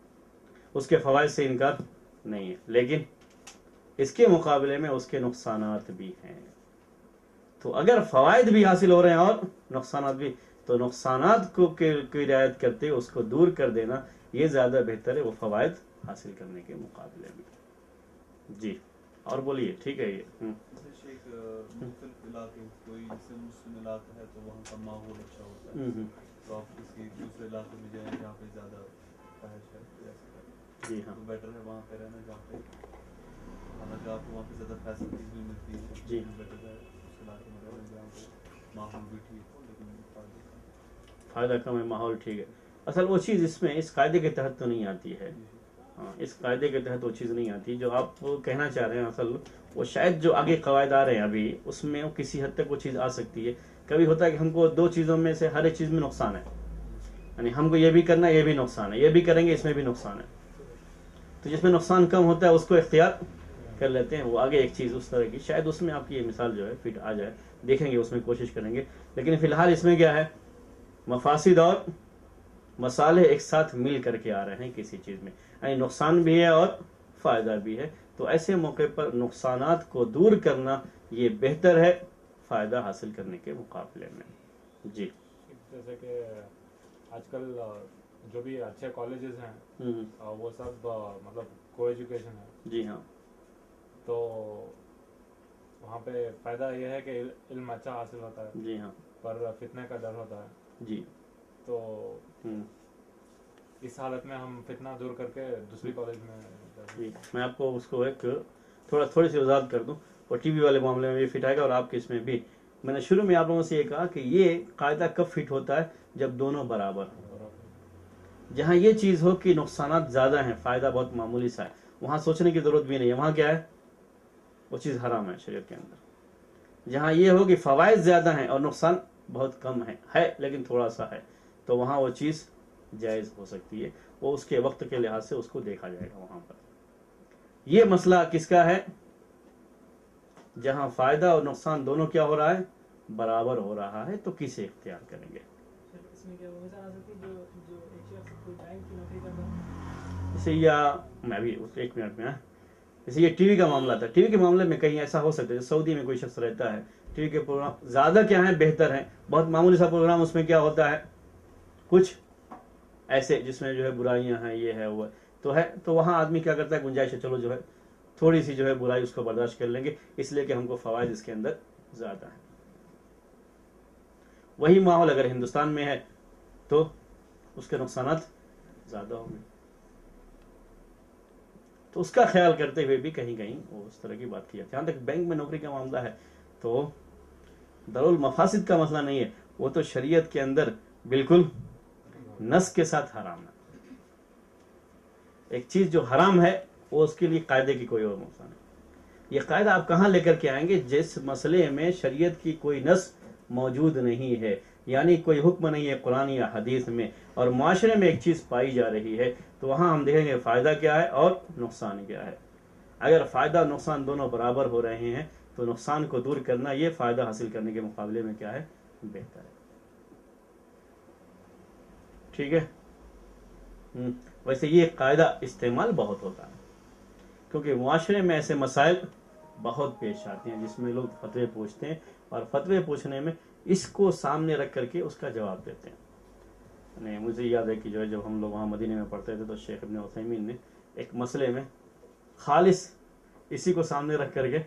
उसके फ़वाइद से इनकार नहीं है, लेकिन इसके मुकाबले में उसके नुकसानात भी हैं। तो अगर फ़वाइद भी हासिल हो रहे हैं और नुकसानात भी, तो नुकसानात को की रियायत करते हुए उसको दूर कर देना ये ज़्यादा बेहतर है वो फ़वाइद हासिल करने के मुकाबले में। जी और बोलिए। ठीक है। ये जी हाँ बेटर है वहाँ पे रहना जहाँ पे आपको वहाँ पे ज़्यादा फैसिलिटीज भी मिलती है। जी बेटर है। फायदा कम है, माहौल ठीक है। असल वो चीज़ इसमें इस कायदे के तहत तो नहीं आती है। हाँ, इस कायदे के तहत वो चीज़ नहीं आती जो आप कहना चाह रहे हैं। असल वो शायद जो आगे कवायद आ रहे हैं अभी उसमें वो किसी हद तक वो चीज़ आ सकती है। कभी होता है कि हमको दो चीज़ों में से हर एक चीज़ में नुकसान है, यानी हमको ये भी करना ये भी नुकसान है, ये भी करेंगे इसमें भी नुकसान है, तो जिसमें नुकसान कम होता है उसको इख्तियार कर लेते हैं। वो आगे एक चीज़ उस तरह की शायद उसमें आपकी ये मिसाल जो है फिट आ जाए, देखेंगे उसमें कोशिश करेंगे। लेकिन फ़िलहाल इसमें क्या है? मफासिद और मसाले एक साथ मिल करके आ रहे हैं किसी चीज़ में, यानी नुकसान भी है और फ़ायदा भी है। तो ऐसे मौके पर नुकसानात को दूर करना ये बेहतर है फ़ायदा हासिल करने के मुकाबले में। जी जैसे कि आजकल जो भी अच्छे कॉलेजेस हैं वो सब मतलब को एजुकेशन है। जी हाँ तो वहाँ पे फ़ायदा यह है कि इल्म अच्छा हासिल होता है। जी हाँ पर फितने का डर होता है। जी तो इस हालत में हम फितना दूर करके दूसरी कॉलेज में। मैं आपको उसको एक थोड़ी सी वजाहत कर दूं, और टीवी वाले मामले में ये फिट आएगा और आपके इसमें भी। मैंने शुरू में आप लोगों से ये कहा कि ये कायदा कब फिट होता है, जब दोनों बराबर हों। जहाँ ये चीज़ हो कि नुकसान ज़्यादा हैं, फ़ायदा बहुत मामूली सा है, वहाँ सोचने की ज़रूरत भी नहीं है। वहाँ क्या है, वो चीज़ हराम है शरीयत के अंदर। जहाँ ये हो कि फ़वायद ज़्यादा हैं और नुकसान बहुत कम है लेकिन थोड़ा सा है, तो वहाँ वो चीज़ जायज़ हो सकती है। वो उसके वक्त के लिहाज से उसको देखा जाएगा वहाँ पर। ये मसला किसका है, जहाँ फ़ायदा और नुकसान दोनों क्या हो रहा है, बराबर हो रहा है, तो किसे इख्तियार करेंगे। जैसे यह मैं भी उस एक मिनट में, जैसे ये टीवी का मामला था, टीवी के मामले में कहीं ऐसा हो सकता है, सऊदी में कोई शख्स रहता है, टीवी के प्रोग्राम ज़्यादा क्या है, बेहतर है, बहुत मामूली सा प्रोग्राम, उसमें क्या होता है कुछ ऐसे जिसमें जो है बुराइयां हैं, ये है वो है, तो वहाँ आदमी क्या करता है, गुंजाइश है, चलो जो है थोड़ी सी जो है बुराई उसको बर्दाश्त कर लेंगे, इसलिए कि हमको फवायद इसके अंदर ज़्यादा है। वही माहौल अगर हिंदुस्तान में है तो उसके नुकसान ज़्यादा होंगे, तो उसका ख्याल करते हुए भी कहीं कहीं वो उस तरह की बात की जाती है। जहाँ तक बैंक में नौकरी का मामला है, तो दरुल मफासिद का मसला नहीं है, वो तो शरीयत के अंदर बिल्कुल नस के साथ हराम है। एक चीज़ जो हराम है वो उसके लिए कायदे की कोई और मसला नहीं। ये कायदा आप कहाँ लेकर के आएंगे, जिस मसले में शरीयत की कोई नस मौजूद नहीं है, यानी कोई हुक्म नहीं है कुरान या हदीस में, और माशरे में एक चीज़ पाई जा रही है, तो वहाँ हम देखेंगे फ़ायदा क्या है और नुकसान क्या है। अगर फ़ायदा और नुकसान दोनों बराबर हो रहे हैं, तो नुकसान को दूर करना ये फ़ायदा हासिल करने के मुकाबले में क्या है, बेहतर है। ठीक है। वैसे ये कायदा इस्तेमाल बहुत होता है, क्योंकि माशरे में ऐसे मसाइल बहुत पेश आते हैं जिसमें लोग फतवे पूछते हैं, और फतवे पूछने में इसको सामने रख करके उसका जवाब देते हैं। नहीं, मुझे याद है कि जो है जब हम लोग वहाँ मदीने में पढ़ते थे, तो शेख इब्न उथैमीन ने एक मसले में खालिस इसी को सामने रख करके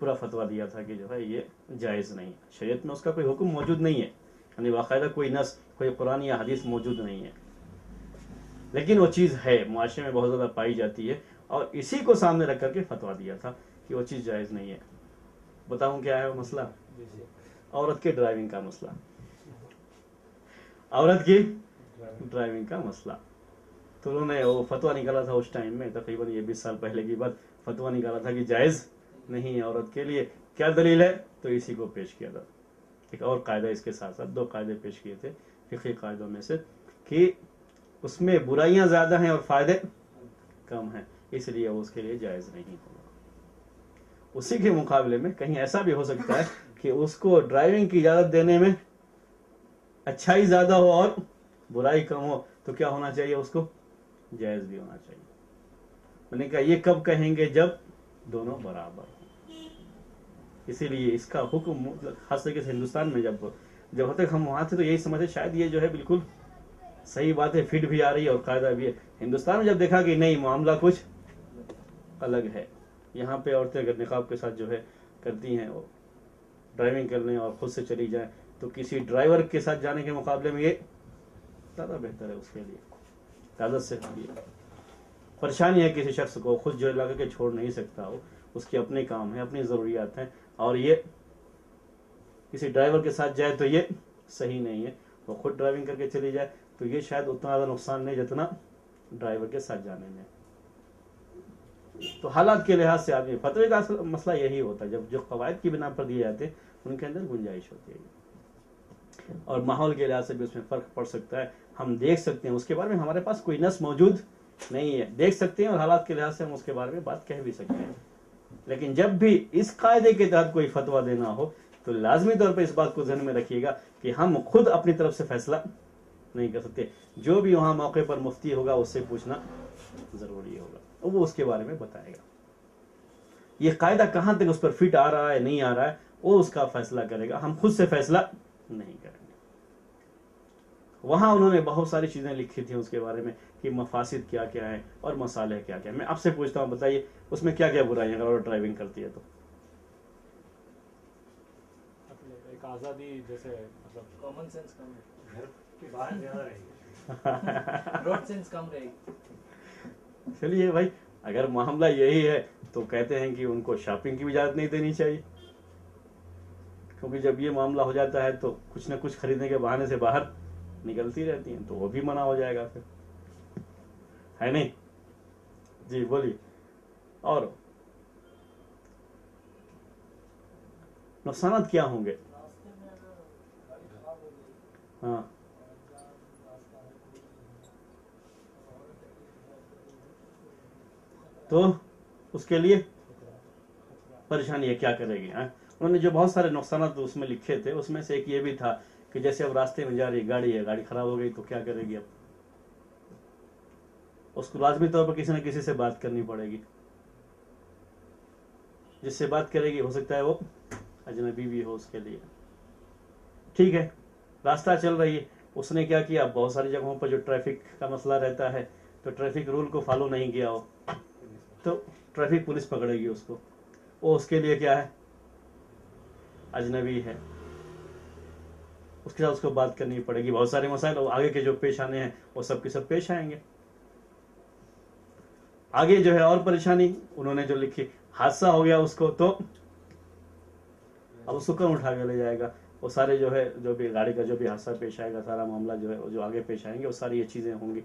पूरा फतवा दिया था कि जो है ये जायज़ नहीं है, शरीयत में उसका कोई हुक्म मौजूद नहीं है, यानी बाकायदा कोई नस, कोई कुरान या हदीस मौजूद नहीं है, लेकिन वो चीज़ है, मुआशरे में बहुत ज़्यादा पाई जाती है, और इसी को सामने रख करके फतवा दिया था कि वो चीज़ जायज़ नहीं है। बताऊँ क्या है वो मसला, औरत के ड्राइविंग का मसला, औरत की ड्राइविंग का मसला। तो उन्होंने वो फतवा निकाला था उस टाइम में, तकरीबन ये 20 साल पहले की बात, फतवा निकाला था कि जायज़ नहीं है औरत के लिए, क्या दलील है, तो इसी को पेश किया था। एक और कायदा इसके साथ साथ, दो कायदे पेश किए थे फ़िक़्ही कायदों में से, कि उसमें बुराइयाँ ज़्यादा हैं और फ़ायदे कम हैं, इसलिए वो उसके लिए जायज़ नहीं होगा। उसी के मुकाबले में कहीं ऐसा भी हो सकता है कि उसको ड्राइविंग की इजाज़त देने में अच्छाई ज़्यादा हो और बुराई कम हो, तो क्या होना चाहिए, उसको जायज़ भी होना चाहिए। मैंने कहा ये कब कहेंगे, जब दोनों बराबर हों। इसीलिए इसका हुक्म खास तौर से हिंदुस्तान में जब तक हम वहाँ थे तो यही समझते शायद ये जो है बिल्कुल सही बात है, फिट भी आ रही है और कायदा भी है। हिंदुस्तान में जब देखा कि नहीं, मामला कुछ अलग है, यहाँ पे औरतें अगर निकाब के साथ जो है करती हैं वो ड्राइविंग कर लें और ख़ुद से चली जाएं, तो किसी ड्राइवर के साथ जाने के मुकाबले में ये ज़्यादा बेहतर है उसके लिए, ताज़त से होगी। परेशानी है किसी शख्स को, खुद जो लगा के छोड़ नहीं सकता हो, उसके अपने काम हैं, अपनी ज़रूरियात हैं, और ये किसी ड्राइवर के साथ जाए तो ये सही नहीं है। वो खुद ड्राइविंग करके चली जाए तो ये शायद उतना ज़्यादा नुकसान नहीं जितना ड्राइवर के साथ जाने में। तो हालात के लिहाज से आदमी, फतवे का मसला यही होता है, जब जो कवायद की बिना पर दिए जाते हैं उनके अंदर गुंजाइश होती है, और माहौल के लिहाज से भी उसमें फ़र्क पड़ सकता है। हम देख सकते हैं, उसके बारे में हमारे पास कोई नस मौजूद नहीं है, देख सकते हैं, और हालात के लिहाज से हम उसके बारे में बात कह भी सकते हैं। लेकिन जब भी इस कायदे के तहत कोई फतवा देना हो, तो लाजमी तौर पर इस बात को ध्यान में रखिएगा कि हम खुद अपनी तरफ से फैसला नहीं कर सकते। जो भी वहाँ मौके पर मुफ्ती होगा उससे पूछना ज़रूरी होगा, वो उसके बारे में बताएगा। ये कायदा कहाँ तक उस पर फिट आ रहा है, नहीं आ रहा है, वो उसका फैसला करेगा, हम खुद से फैसला नहीं करेंगे। वहाँ उन्होंने बहुत सारी चीज़ें लिखी थी उसके बारे में कि मफासिद क्या क्या हैं और मसाले क्या क्या हैं। मैं आपसे पूछता हूँ, बताइए उसमें क्या क्या बुराई है अगर ड्राइविंग करती है तो। आज़ादी जैसे मतलब कॉमन सेंस कम है, घर के बाहर ज़्यादा रहेगी, रोड सेंस कम रहेगी। चलिए भाई, अगर मामला यही है तो कहते हैं कि उनको शॉपिंग की इजाज़त नहीं देनी चाहिए, क्योंकि जब ये मामला हो जाता है तो कुछ ना कुछ खरीदने के बहाने से बाहर निकलती रहती हैं, तो वो भी मना हो जाएगा फिर, है नहीं जी? बोलिए। और नुकसान क्या होंगे? हाँ, तो उसके लिए परेशानी है, क्या करेगी? हाँ, उन्होंने जो बहुत सारे नुकसान उसमें लिखे थे, उसमें से एक ये भी था कि जैसे अब रास्ते में जा रही गाड़ी है, गाड़ी खराब हो गई तो क्या करेगी? अब उसको लाजमी तौर पर किसी न किसी से बात करनी पड़ेगी, जिससे बात करेगी हो सकता है वो अजनबी भी हो उसके लिए। ठीक है, रास्ता चल रही है, उसने क्या किया, बहुत सारी जगहों पर जो ट्रैफिक का मसला रहता है तो ट्रैफिक रूल को फॉलो नहीं किया हो तो ट्रैफिक पुलिस पकड़ेगी उसको, वो उसके लिए क्या है, अजनबी है, उसके साथ उसको बात करनी पड़ेगी। बहुत सारे मसाइल आगे के जो पेश आने हैं वो सब के सब पेश आएंगे। आगे जो है और परेशानी उन्होंने जो लिखी, हादसा हो गया उसको तो अब उसको कौन उठा के ले जाएगा? वो सारे जो है, जो भी गाड़ी का जो भी हादसा पेश आएगा, सारा मामला जो है, जो आगे पेश आएंगे, वो सारी ये चीज़ें होंगी।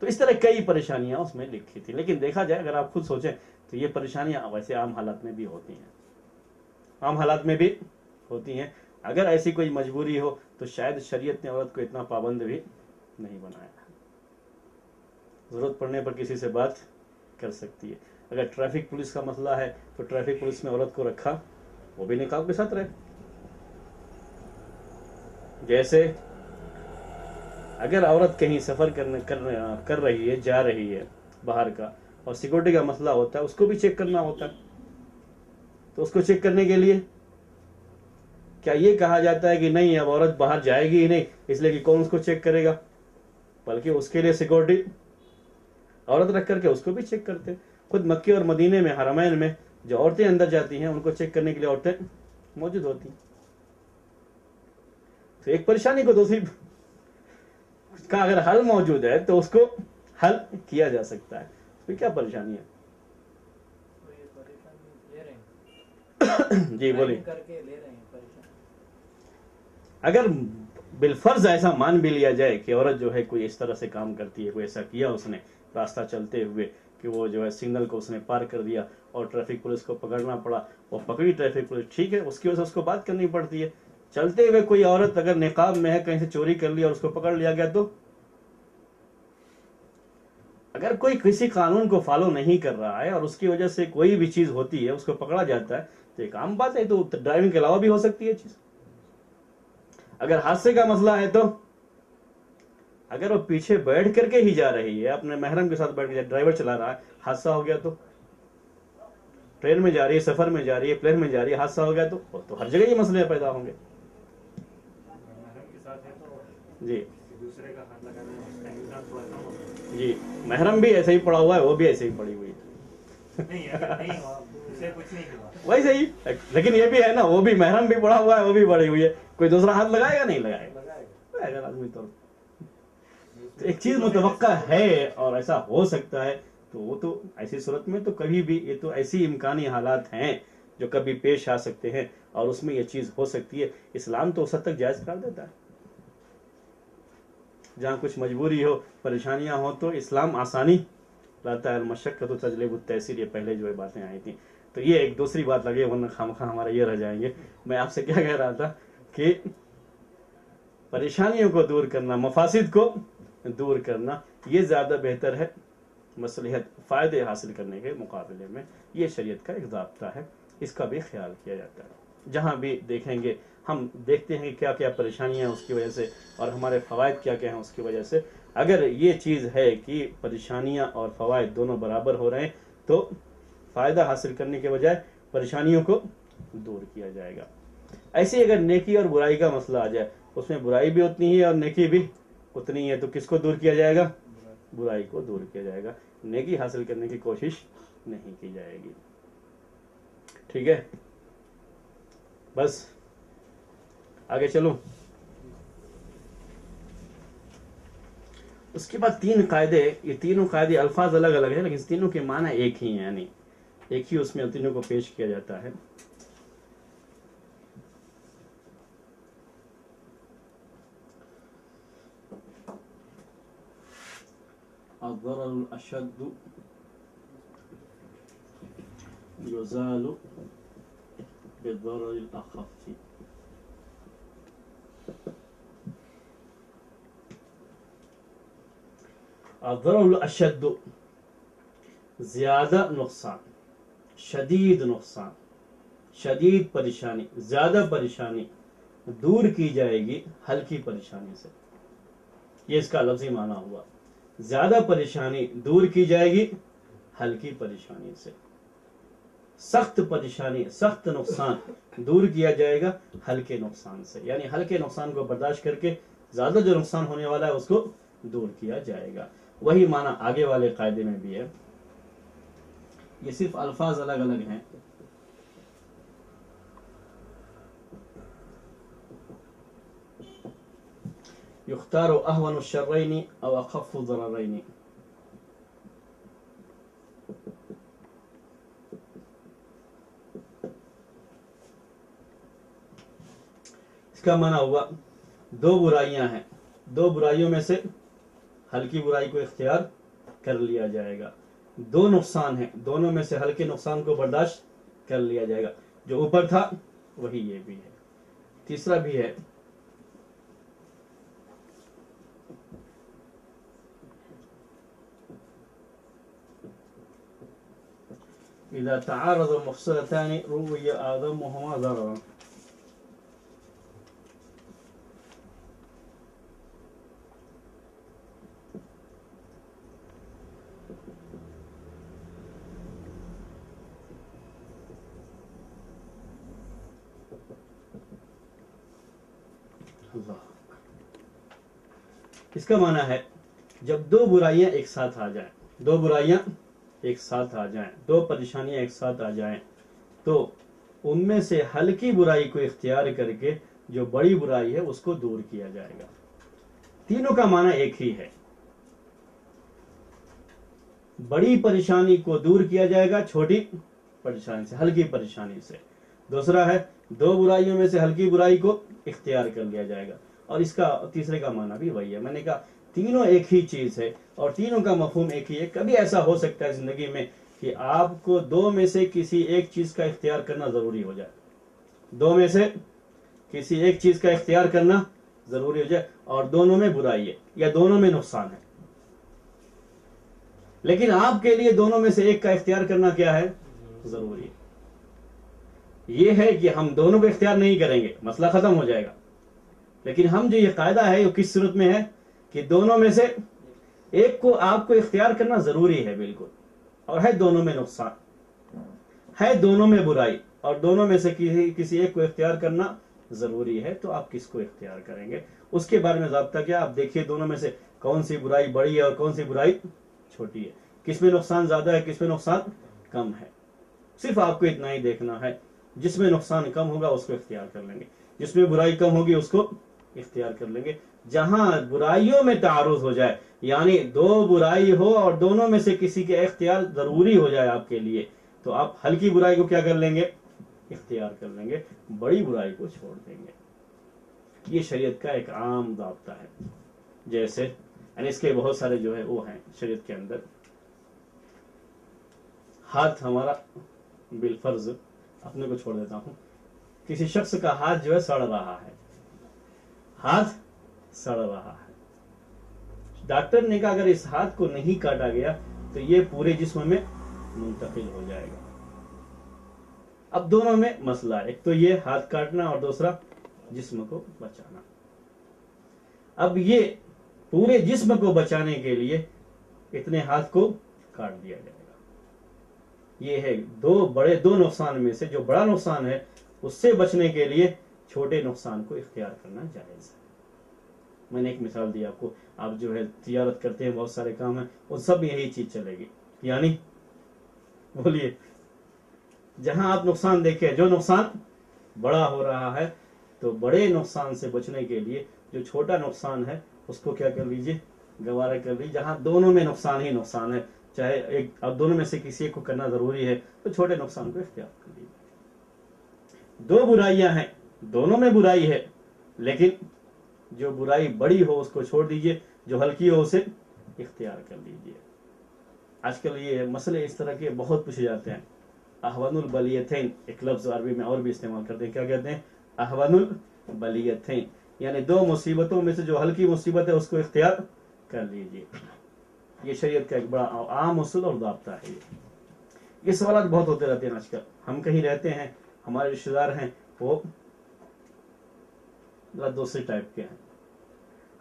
तो इस तरह कई परेशानियां उसमें लिखी थी, लेकिन देखा जाए अगर आप खुद सोचें तो ये परेशानियां वैसे आम हालात में भी होती हैं, आम हालात में भी होती हैं। अगर ऐसी कोई मजबूरी हो तो शायद शरीयत ने औरत को इतना पाबंद भी नहीं बनाया, ज़रूरत पड़ने पर किसी से बात कर सकती है। अगर ट्रैफिक पुलिस का मसला है तो ट्रैफिक पुलिस में औरत को रखा, वो भी निकाब के साथ रहे। जैसे अगर औरत कहीं सफ़र कर रही है, जा रही है बाहर का, और सिक्योरिटी का मसला होता है, उसको भी चेक करना होता है, तो उसको चेक करने के लिए क्या ये कहा जाता है कि नहीं अब औरत बाहर जाएगी ही नहीं, इसलिए कि कौन उसको चेक करेगा? बल्कि उसके लिए सिक्योरिटी औरत रख करके उसको भी चेक करते। खुद मक्के और मदीने में, हरमैन में जो औरतें अंदर जाती हैं उनको चेक करने के लिए औरतें मौजूद होती। तो एक परेशानी को दूसरी का अगर हल मौजूद है तो उसको हल किया जा सकता है, तो क्या परेशानी है? जी बोलिए। अगर बिलफर्ज ऐसा मान भी लिया जाए कि औरत जो है कोई इस तरह से काम करती है, कोई ऐसा किया उसने रास्ता चलते हुए कि वो जो है सिग्नल को उसने पार कर दिया और ट्रैफिक पुलिस को पकड़ना पड़ा, वो पकड़ी ट्रैफिक पुलिस, ठीक है, उसकी वजह से उसको बात करनी पड़ती है। चलते हुए कोई औरत अगर निकाब में है, कहीं से चोरी कर ली और उसको पकड़ लिया गया, तो अगर कोई किसी कानून को फॉलो नहीं कर रहा है और उसकी वजह से कोई भी चीज़ होती है, उसको पकड़ा जाता है, तो एक आम बात है। तो ड्राइविंग के अलावा भी हो सकती है चीज़। अगर हादसे का मसला है तो अगर वो पीछे बैठ करके ही जा रही है, अपने महरम के साथ बैठ के, ड्राइवर चला रहा है, हादसा हो गया तो, ट्रेन में जा रही है, सफर में जा रही है, प्लेन में जा रही है, हादसा हो गया तो हर जगह ये मसले पैदा होंगे। जी जी, महरम भी ऐसे ही पड़ा हुआ है, वो भी ऐसे ही पड़ी हुई है। नहीं, कुछ नहीं वैसे ही, लेकिन ये भी है ना, वो भी महरम भी पड़ा हुआ है, वो भी पड़ी हुई है, कोई दूसरा हाथ लगाएगा? नहीं लगाएगा, लाजमी तौर पर। एक चीज मुतवक्का है और ऐसा हो सकता है, तो वो तो ऐसी सूरत में तो कभी भी, ये तो ऐसी इम्कानी हालात हैं जो कभी पेश आ सकते हैं और उसमें ये चीज हो सकती है। इस्लाम तो उस हद तक जायज कर देता है, जहाँ कुछ मजबूरी हो, परेशानियाँ हो, तो इस्लाम आसानी लाता है। मशक्क़त तजलिब तैसीर, ये पहले जो है बातें आई थी, तो ये एक दूसरी बात लगे, वरना खामखा हमारा ये रह जाएंगे। मैं आपसे क्या कह रहा था कि परेशानियों को दूर करना, मफासिद को दूर करना, ये ज़्यादा बेहतर है मसलहत, फ़ायदे हासिल करने के मुकाबले में। ये शरीयत का एक ज़ाब्ता है, इसका भी ख्याल किया जाता है। जहाँ भी देखेंगे हम देखते हैं कि क्या क्या परेशानियाँ हैं उसकी वजह से, और हमारे फ़वायद क्या क्या हैं उसकी वजह से। अगर ये चीज़ है कि परेशानियाँ और फ़वायद दोनों बराबर हो रहे हैं, तो फ़ायदा हासिल करने के बजाय परेशानियों को दूर किया जाएगा। ऐसे ही अगर नेकी और बुराई का मसला आ जाए, उसमें बुराई भी उतनी ही है और नेकी भी उतनी है, तो किसको दूर किया जाएगा? बुराई को दूर किया जाएगा, नेकी हासिल करने की कोशिश नहीं की जाएगी। ठीक है, बस आगे चलूं। उसके बाद तीन कायदे, ये तीनों कायदे अल्फाज अलग अलग है लेकिन तीनों के माने एक ही है, यानी एक ही उसमें तीनों को पेश किया जाता है। अज़रल अशद्दु युज़ालु बिज़ररिल अख़फ़। अज़रल अशद्दु ज्यादा नुकसान, शदीद नुकसान, शदीद परेशानी, ज्यादा परेशानी दूर की जाएगी हल्की परेशानी से, ये इसका लफ्ज़ी माना हुआ। ज्यादा परेशानी दूर की जाएगी हल्की परेशानी से, सख्त परेशानी सख्त नुकसान दूर किया जाएगा हल्के नुकसान से, यानी हल्के नुकसान को बर्दाश्त करके ज्यादा जो नुकसान होने वाला है उसको दूर किया जाएगा। वही माना आगे वाले कायदे में भी है, ये सिर्फ अल्फाज अलग अलग हैं। युख्तारु अहवनु शर्रैनि अव अखफ़ु ज़ररैनि। इसका माना हुआ दो बुराइयां हैं, दो बुराइयों में से हल्की बुराई को इख्तियार कर लिया जाएगा। दो नुकसान हैं, दोनों में से हल्के नुकसान को बर्दाश्त कर लिया जाएगा। जो ऊपर था वही ये भी है। तीसरा भी है इदा तारद मुफसदतान रुय आदमहुमा ज़ररन। इसका माना है जब दो बुराइयां एक साथ आ जाएं, दो बुराइयां एक साथ आ जाएं, दो परेशानियां एक साथ आ जाएं, तो उनमें से हल्की बुराई को इख्तियार करके जो बड़ी बुराई है उसको दूर किया जाएगा। तीनों का माना एक ही है, बड़ी परेशानी को दूर किया जाएगा छोटी परेशानी से, हल्की परेशानी से। दूसरा है दो बुराइयों में से हल्की बुराई को इख्तियार कर लिया जाएगा, और इसका तीसरे का माना भी वही है। मैंने कहा तीनों एक ही चीज है और तीनों का मफहूम एक ही है। कभी ऐसा हो सकता है जिंदगी में कि आपको दो में से किसी एक चीज का इख्तियार करना जरूरी हो जाए, दो में से किसी एक चीज का इख्तियार करना जरूरी हो जाए और दोनों में बुराई है या दोनों में नुकसान है, लेकिन आपके लिए दोनों में से एक का इख्तियार करना क्या है जरूरी है। ये है कि हम दोनों को इख्तियार नहीं करेंगे मसला खत्म हो जाएगा, लेकिन हम जो ये कायदा है वो किस सूरत में है कि दोनों में से एक को आपको इख्तियार करना जरूरी है बिल्कुल, और है दोनों में नुकसान, है दोनों में बुराई और दोनों में से किसी एक को इख्तियार करना जरूरी है, तो आप किसको इख्तियार करेंगे उसके बारे में ज़ाब्ता क्या। आप देखिए दोनों में से कौन सी बुराई बड़ी है और कौन सी बुराई छोटी है, किसमें नुकसान ज्यादा है किसमें नुकसान कम है। सिर्फ आपको इतना ही देखना है, जिसमें नुकसान कम होगा उसको इख्तियार कर लेंगे, जिसमें बुराई कम होगी उसको इख्तियार कर लेंगे। जहां बुराइयों में तारुज हो जाए, यानी दो बुराई हो और दोनों में से किसी के इख्तियार जरूरी हो जाए आपके लिए, तो आप हल्की बुराई को क्या कर लेंगे इख्तियार कर लेंगे, बड़ी बुराई को छोड़ देंगे। ये शरीयत का एक आम दाब्ता है। जैसे यानी इसके बहुत सारे जो है वो हैं शरीयत के अंदर। हाथ हमारा बिलफर्ज अपने को छोड़ देता हूं, किसी शख्स का हाथ जो है सड़ रहा है, हाथ सड़ रहा है। डॉक्टर ने कहा अगर इस हाथ को नहीं काटा गया तो ये पूरे जिस्म में मुंतकिल हो जाएगा। अब दोनों में मसला है, एक तो ये हाथ काटना और दूसरा जिस्म को बचाना। अब ये पूरे जिस्म को बचाने के लिए इतने हाथ को काट दिया जाएगा। ये है दो नुकसान में से जो बड़ा नुकसान है उससे बचने के लिए छोटे नुकसान को इख्तियार करना जायज़ है। मैंने एक मिसाल दी आपको, आप जो है तिजारत करते हैं, बहुत सारे काम हैं, उन सब यही चीज चलेगी। यानी बोलिए जहां आप नुकसान देखे, जो नुकसान बड़ा हो रहा है तो बड़े नुकसान से बचने के लिए जो छोटा नुकसान है उसको क्या कर लीजिए, गवारा कर लीजिए। जहाँ दोनों में नुकसान ही नुकसान है, चाहे एक, अब दोनों में से किसी एक को करना जरूरी है, तो छोटे नुकसान को इख्तियार कर लीजिए। दो बुराइयां हैं, दोनों में बुराई है, लेकिन जो बुराई बड़ी हो उसको छोड़ दीजिए, जो हल्की हो उसे इख्तियार कर लीजिए। आजकल ये मसले इस तरह के बहुत पूछे जाते हैं। अहवानुल बलियतैन, एक लफ्ज अरबी में और भी इस्तेमाल करते हैं, क्या कहते हैं, अहवानुल बलियतैन, यानी दो मुसीबतों में से जो हल्की मुसीबत है उसको इख्तियार कर लीजिए। ये शरीयत का एक बड़ा आम उसूल और दाब्ता है। ये सवाल बहुत होते रहते हैं आजकल। हम कहीं रहते हैं, हमारे रिश्तेदार हैं, वो दूसरे टाइप के हैं,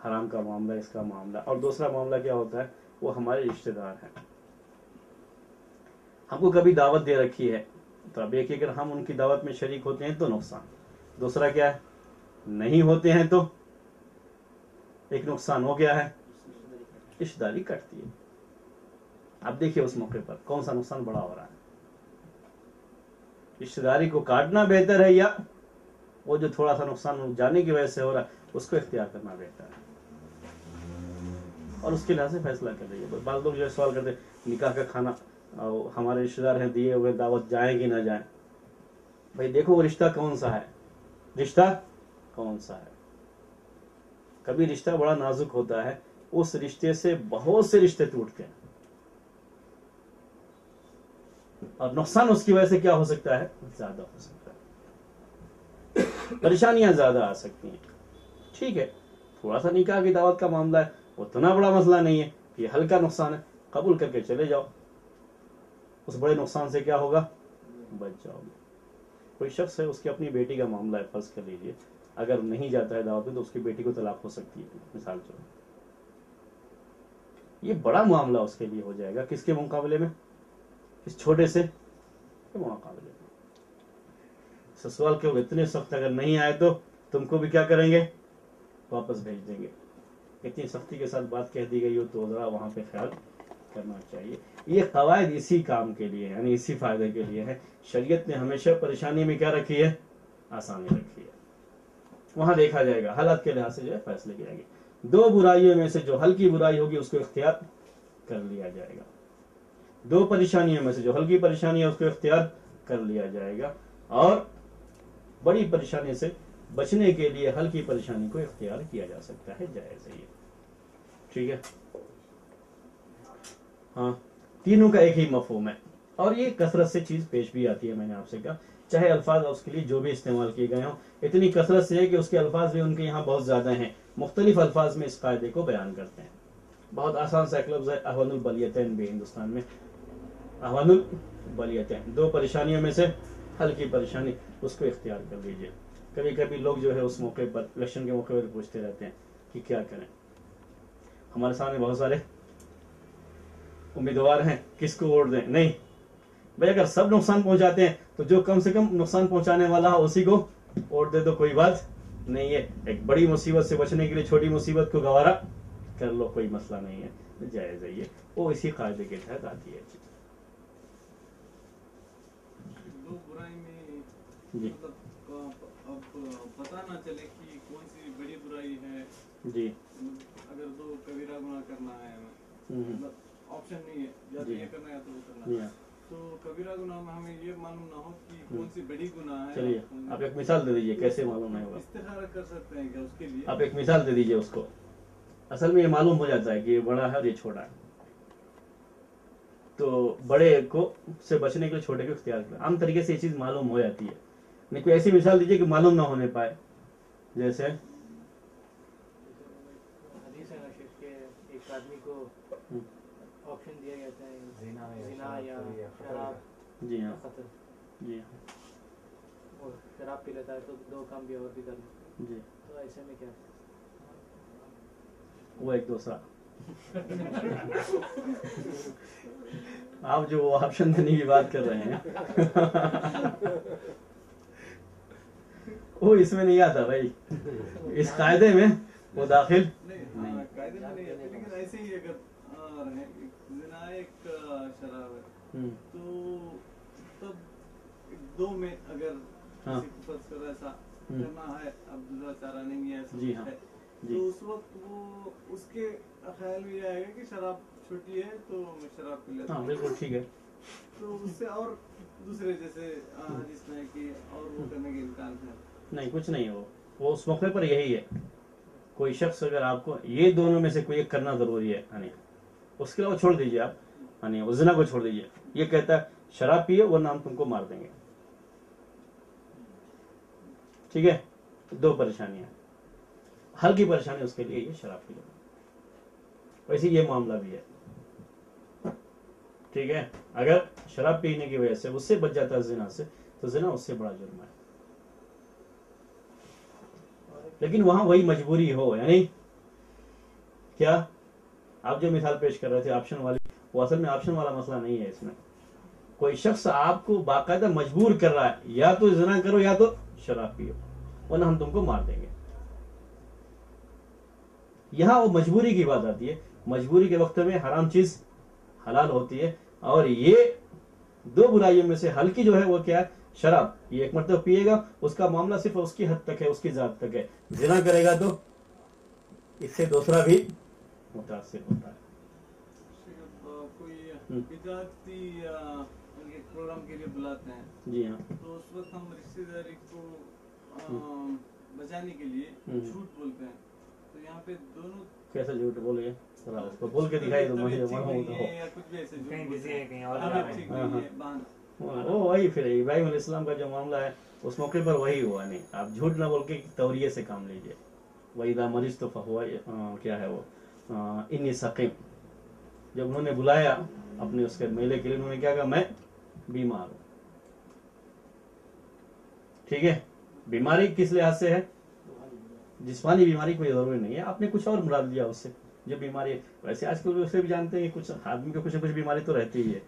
हराम का मामला, इसका मामला, और दूसरा मामला क्या होता है, वो हमारे रिश्तेदार हैं, हमको कभी दावत दे रखी है, तो अब एक अगर हम उनकी दावत में शरीक होते हैं तो नुकसान, दूसरा क्या है, नहीं होते हैं तो एक नुकसान हो गया है, रिश्तेदारी कटती है। अब देखिए उस मौके पर कौन सा नुकसान बड़ा हो रहा है, रिश्तेदारी को काटना बेहतर है या वो जो थोड़ा सा नुकसान जाने की वजह से हो रहा है उसको इख्तियार करना बेहतर है, और उसके लिहाज से फैसला कर लीजिए। बाद लोग जो सवाल करते हैं, निकाह का खाना हमारे रिश्तेदार हैं दिए हुए, दावत जाए कि ना जाए, भाई देखो वो रिश्ता कौन सा है, रिश्ता कौन सा है। कभी रिश्ता बड़ा नाजुक होता है, उस रिश्ते से बहुत से रिश्ते टूटते हैं, और नुकसान उसकी वजह से क्या हो सकता है, ज्यादा हो सकता है, परेशानियां ज्यादा आ सकती हैं। ठीक है, थोड़ा सा निकाह की दावत का मामला है, उतना बड़ा मसला नहीं है, ये हल्का नुकसान है, कबूल करके चले जाओ, उस बड़े नुकसान से क्या होगा, बच जाओगे। कोई शख्स है, उसकी अपनी बेटी का मामला है, फर्ज कर लीजिए, अगर नहीं जाता है दावत में तो उसकी बेटी को तलाक हो सकती है, मिसाल चलो, ये बड़ा मामला उसके लिए हो जाएगा, किसके मुकाबले में, इस छोटे से मुकाबले में। ससुराल के इतने सख्त, अगर नहीं आए तो तुमको भी क्या करेंगे, वापस भेज देंगे। इतनी सख्ती के साथ बात कह दी गई हो तो जरा वहाँ पे ख्याल करना चाहिए। ये कवायद इसी काम के लिए, यानी इसी फायदे के लिए है। शरीयत ने हमेशा परेशानी में क्या रखी है, आसानी रखी है। वहाँ देखा जाएगा हालात के लिहाज से जो है फैसले किए जाएंगे। दो बुराइयों में से जो हल्की बुराई होगी उसको इख्तियार कर लिया जाएगा, दो परेशानियों में से जो हल्की परेशानी है उसको इख्तियार कर लिया जाएगा, और बड़ी परेशानी से बचने के लिए हल्की परेशानी को इख्तियार किया जा सकता है, जायज है ये। ठीक है, हाँ, तीनों का एक ही मफहूम है, और ये कसरत से चीज पेश भी आती है। मैंने आपसे कहा, चाहे अल्फाज उसके लिए जो भी इस्तेमाल किए गए हों इतनी कसरत से है कि उसके अल्फाज भी उनके यहाँ बहुत ज्यादा हैं, मुख्तलिफ अल्फाज में इस कायदे को बयान करते हैं। बहुत आसान सा एक लफ्ज है अहवानुल बलियतैन, भी हिंदुस्तान में अहवानुल बलियतैन, दो परेशानियों में से हल्की परेशानी उसको इख्तियार कर लीजिए। कभी कभी लोग जो है उस मौके पर, इलेक्शन के मौके पर पूछते रहते हैं कि क्या करें, हमारे सामने बहुत सारे उम्मीदवार हैं, किसको वोट दें। नहीं भाई, अगर सब नुकसान पहुंचाते हैं तो जो कम से कम नुकसान पहुंचाने वाला है उसी को वोट दे दो, कोई बात नहीं है। एक बड़ी मुसीबत से बचने के लिए छोटी मुसीबत को गवारा कर लो, कोई मसला नहीं है, जायज है ये। वो इसी कायदे के तहत आती है जी। अब पता ना चले कि कौन सी बड़ी बुराई है जी। अगर दो कबीरा गुनाह करना है, मतलब ऑप्शन नहीं है, या तो ये करना है या तो वो करना है, तो कबीरा गुनाह में हमें ये मालूम ना हो कि कौन सी बड़ी गुनाह है। चलिए आप एक मिसाल दे दीजिए, कैसे मालूम नहीं होगा, इस्तेखारा कर सकते हैं क्या उसके लिए, आप एक मिसाल दे दीजिए उसको। असल में ये मालूम हो जाता है कि ये बड़ा है और ये छोटा है, तो बड़े को से बचने के लिए छोटे को इख्तियार करना, आम तरीके से ये चीज मालूम हो जाती है। नहीं कोई ऐसी मिसाल दीजिए कि मालूम ना होने पाए, जैसे हदीस है ना कि एक आदमी को ऑप्शन दिया जाता है ज़िना या शराब। जी हाँ, जी हाँ, और शराब पी लेता है तो दो काम भी और भी कर लो जी, तो ऐसे में क्या वो एक दूसरा आप जो ऑप्शन देने की बात कर रहे हैं वो इसमें नहीं आता भाई, इस कायदे में वो दाखिल नहीं, कायदे में नहीं आता। लेकिन ऐसे ही अगर ज़िना एक शराब है तो तब दो में अगर हाँ, है, अब्दुल्ला चारानी है, जी हाँ, तो उस वक्त वो उसके ख्याल में आएगा कि शराब छुट्टी है तो मैं शराब पी लेता हूँ, बिल्कुल ठीक है, तो उससे और दूसरे जैसे जिसमें कि और वो करने के इम्कान है नहीं, कुछ नहीं है। वो उस मौके पर यही है, कोई शख्स अगर आपको ये दोनों में से कोई एक करना जरूरी है, यानी उसके अलावा छोड़ दीजिए आप, यानी उजना को छोड़ दीजिए। ये कहता है शराब पिए वरना हम तुमको मार देंगे, ठीक है, दो परेशानियां, हल्की परेशानी उसके लिए ये शराब पी लो, वैसे ये मामला भी है, ठीक है। अगर शराब पीने की वजह से उससे बच जाता है जिना से, तो जिना उससे बड़ा जुर्म है, लेकिन वहां वही मजबूरी हो, यानी क्या आप जो मिसाल पेश कर रहे थे ऑप्शन वाली, वो असल में ऑप्शन वाला मसला नहीं है। इसमें कोई शख्स आपको बाकायदा मजबूर कर रहा है, या तो जिना करो या तो शराब पियो वरना हम तुमको मार देंगे। यहाँ वो मजबूरी की बात आती है, मजबूरी के वक्त में हराम चीज हलाल होती है, और ये दो बुराइयों में से हल्की जो है वो क्या है, शराब, ये एक मतलब पिएगा, उसका मामला सिर्फ उसकी हद तक है, उसकी जात तक है। जिना करेगा तो इससे दूसरा भी मुतासिर होता है। कोई प्रोग्राम के लिए बुलाते हैं, जी हाँ, तो उस वक्त हम रिश्तेदारी को बचाने के लिए झूठ बोलते हैं, तो यहाँ पे दोनों कैसे झूठ बोले, उसको बोल के दिखाई दो, वो वही फिर इब्राहिम अलैहिस्सलाम का जो मामला है उस मौके पर वही हुआ। नहीं, आप झूठ ना बोल के तौरिये से काम लीजिए। वही दा मरीज तो फहुआ, क्या है वो, इन्नी सकीम, जब उन्होंने बुलाया अपने उसके मेले के लिए, उन्होंने क्या कहा, मैं बीमार हूँ, ठीक है। बीमारी किस लिहाज से है, जिस्मानी बीमारी कोई जरूरी नहीं है, आपने कुछ और मुराद लिया उससे जो बीमारी है। वैसे आजकल दूसरे भी जानते हैं कि कुछ आदमी को कुछ न कुछ बीमारी तो रहती ही है,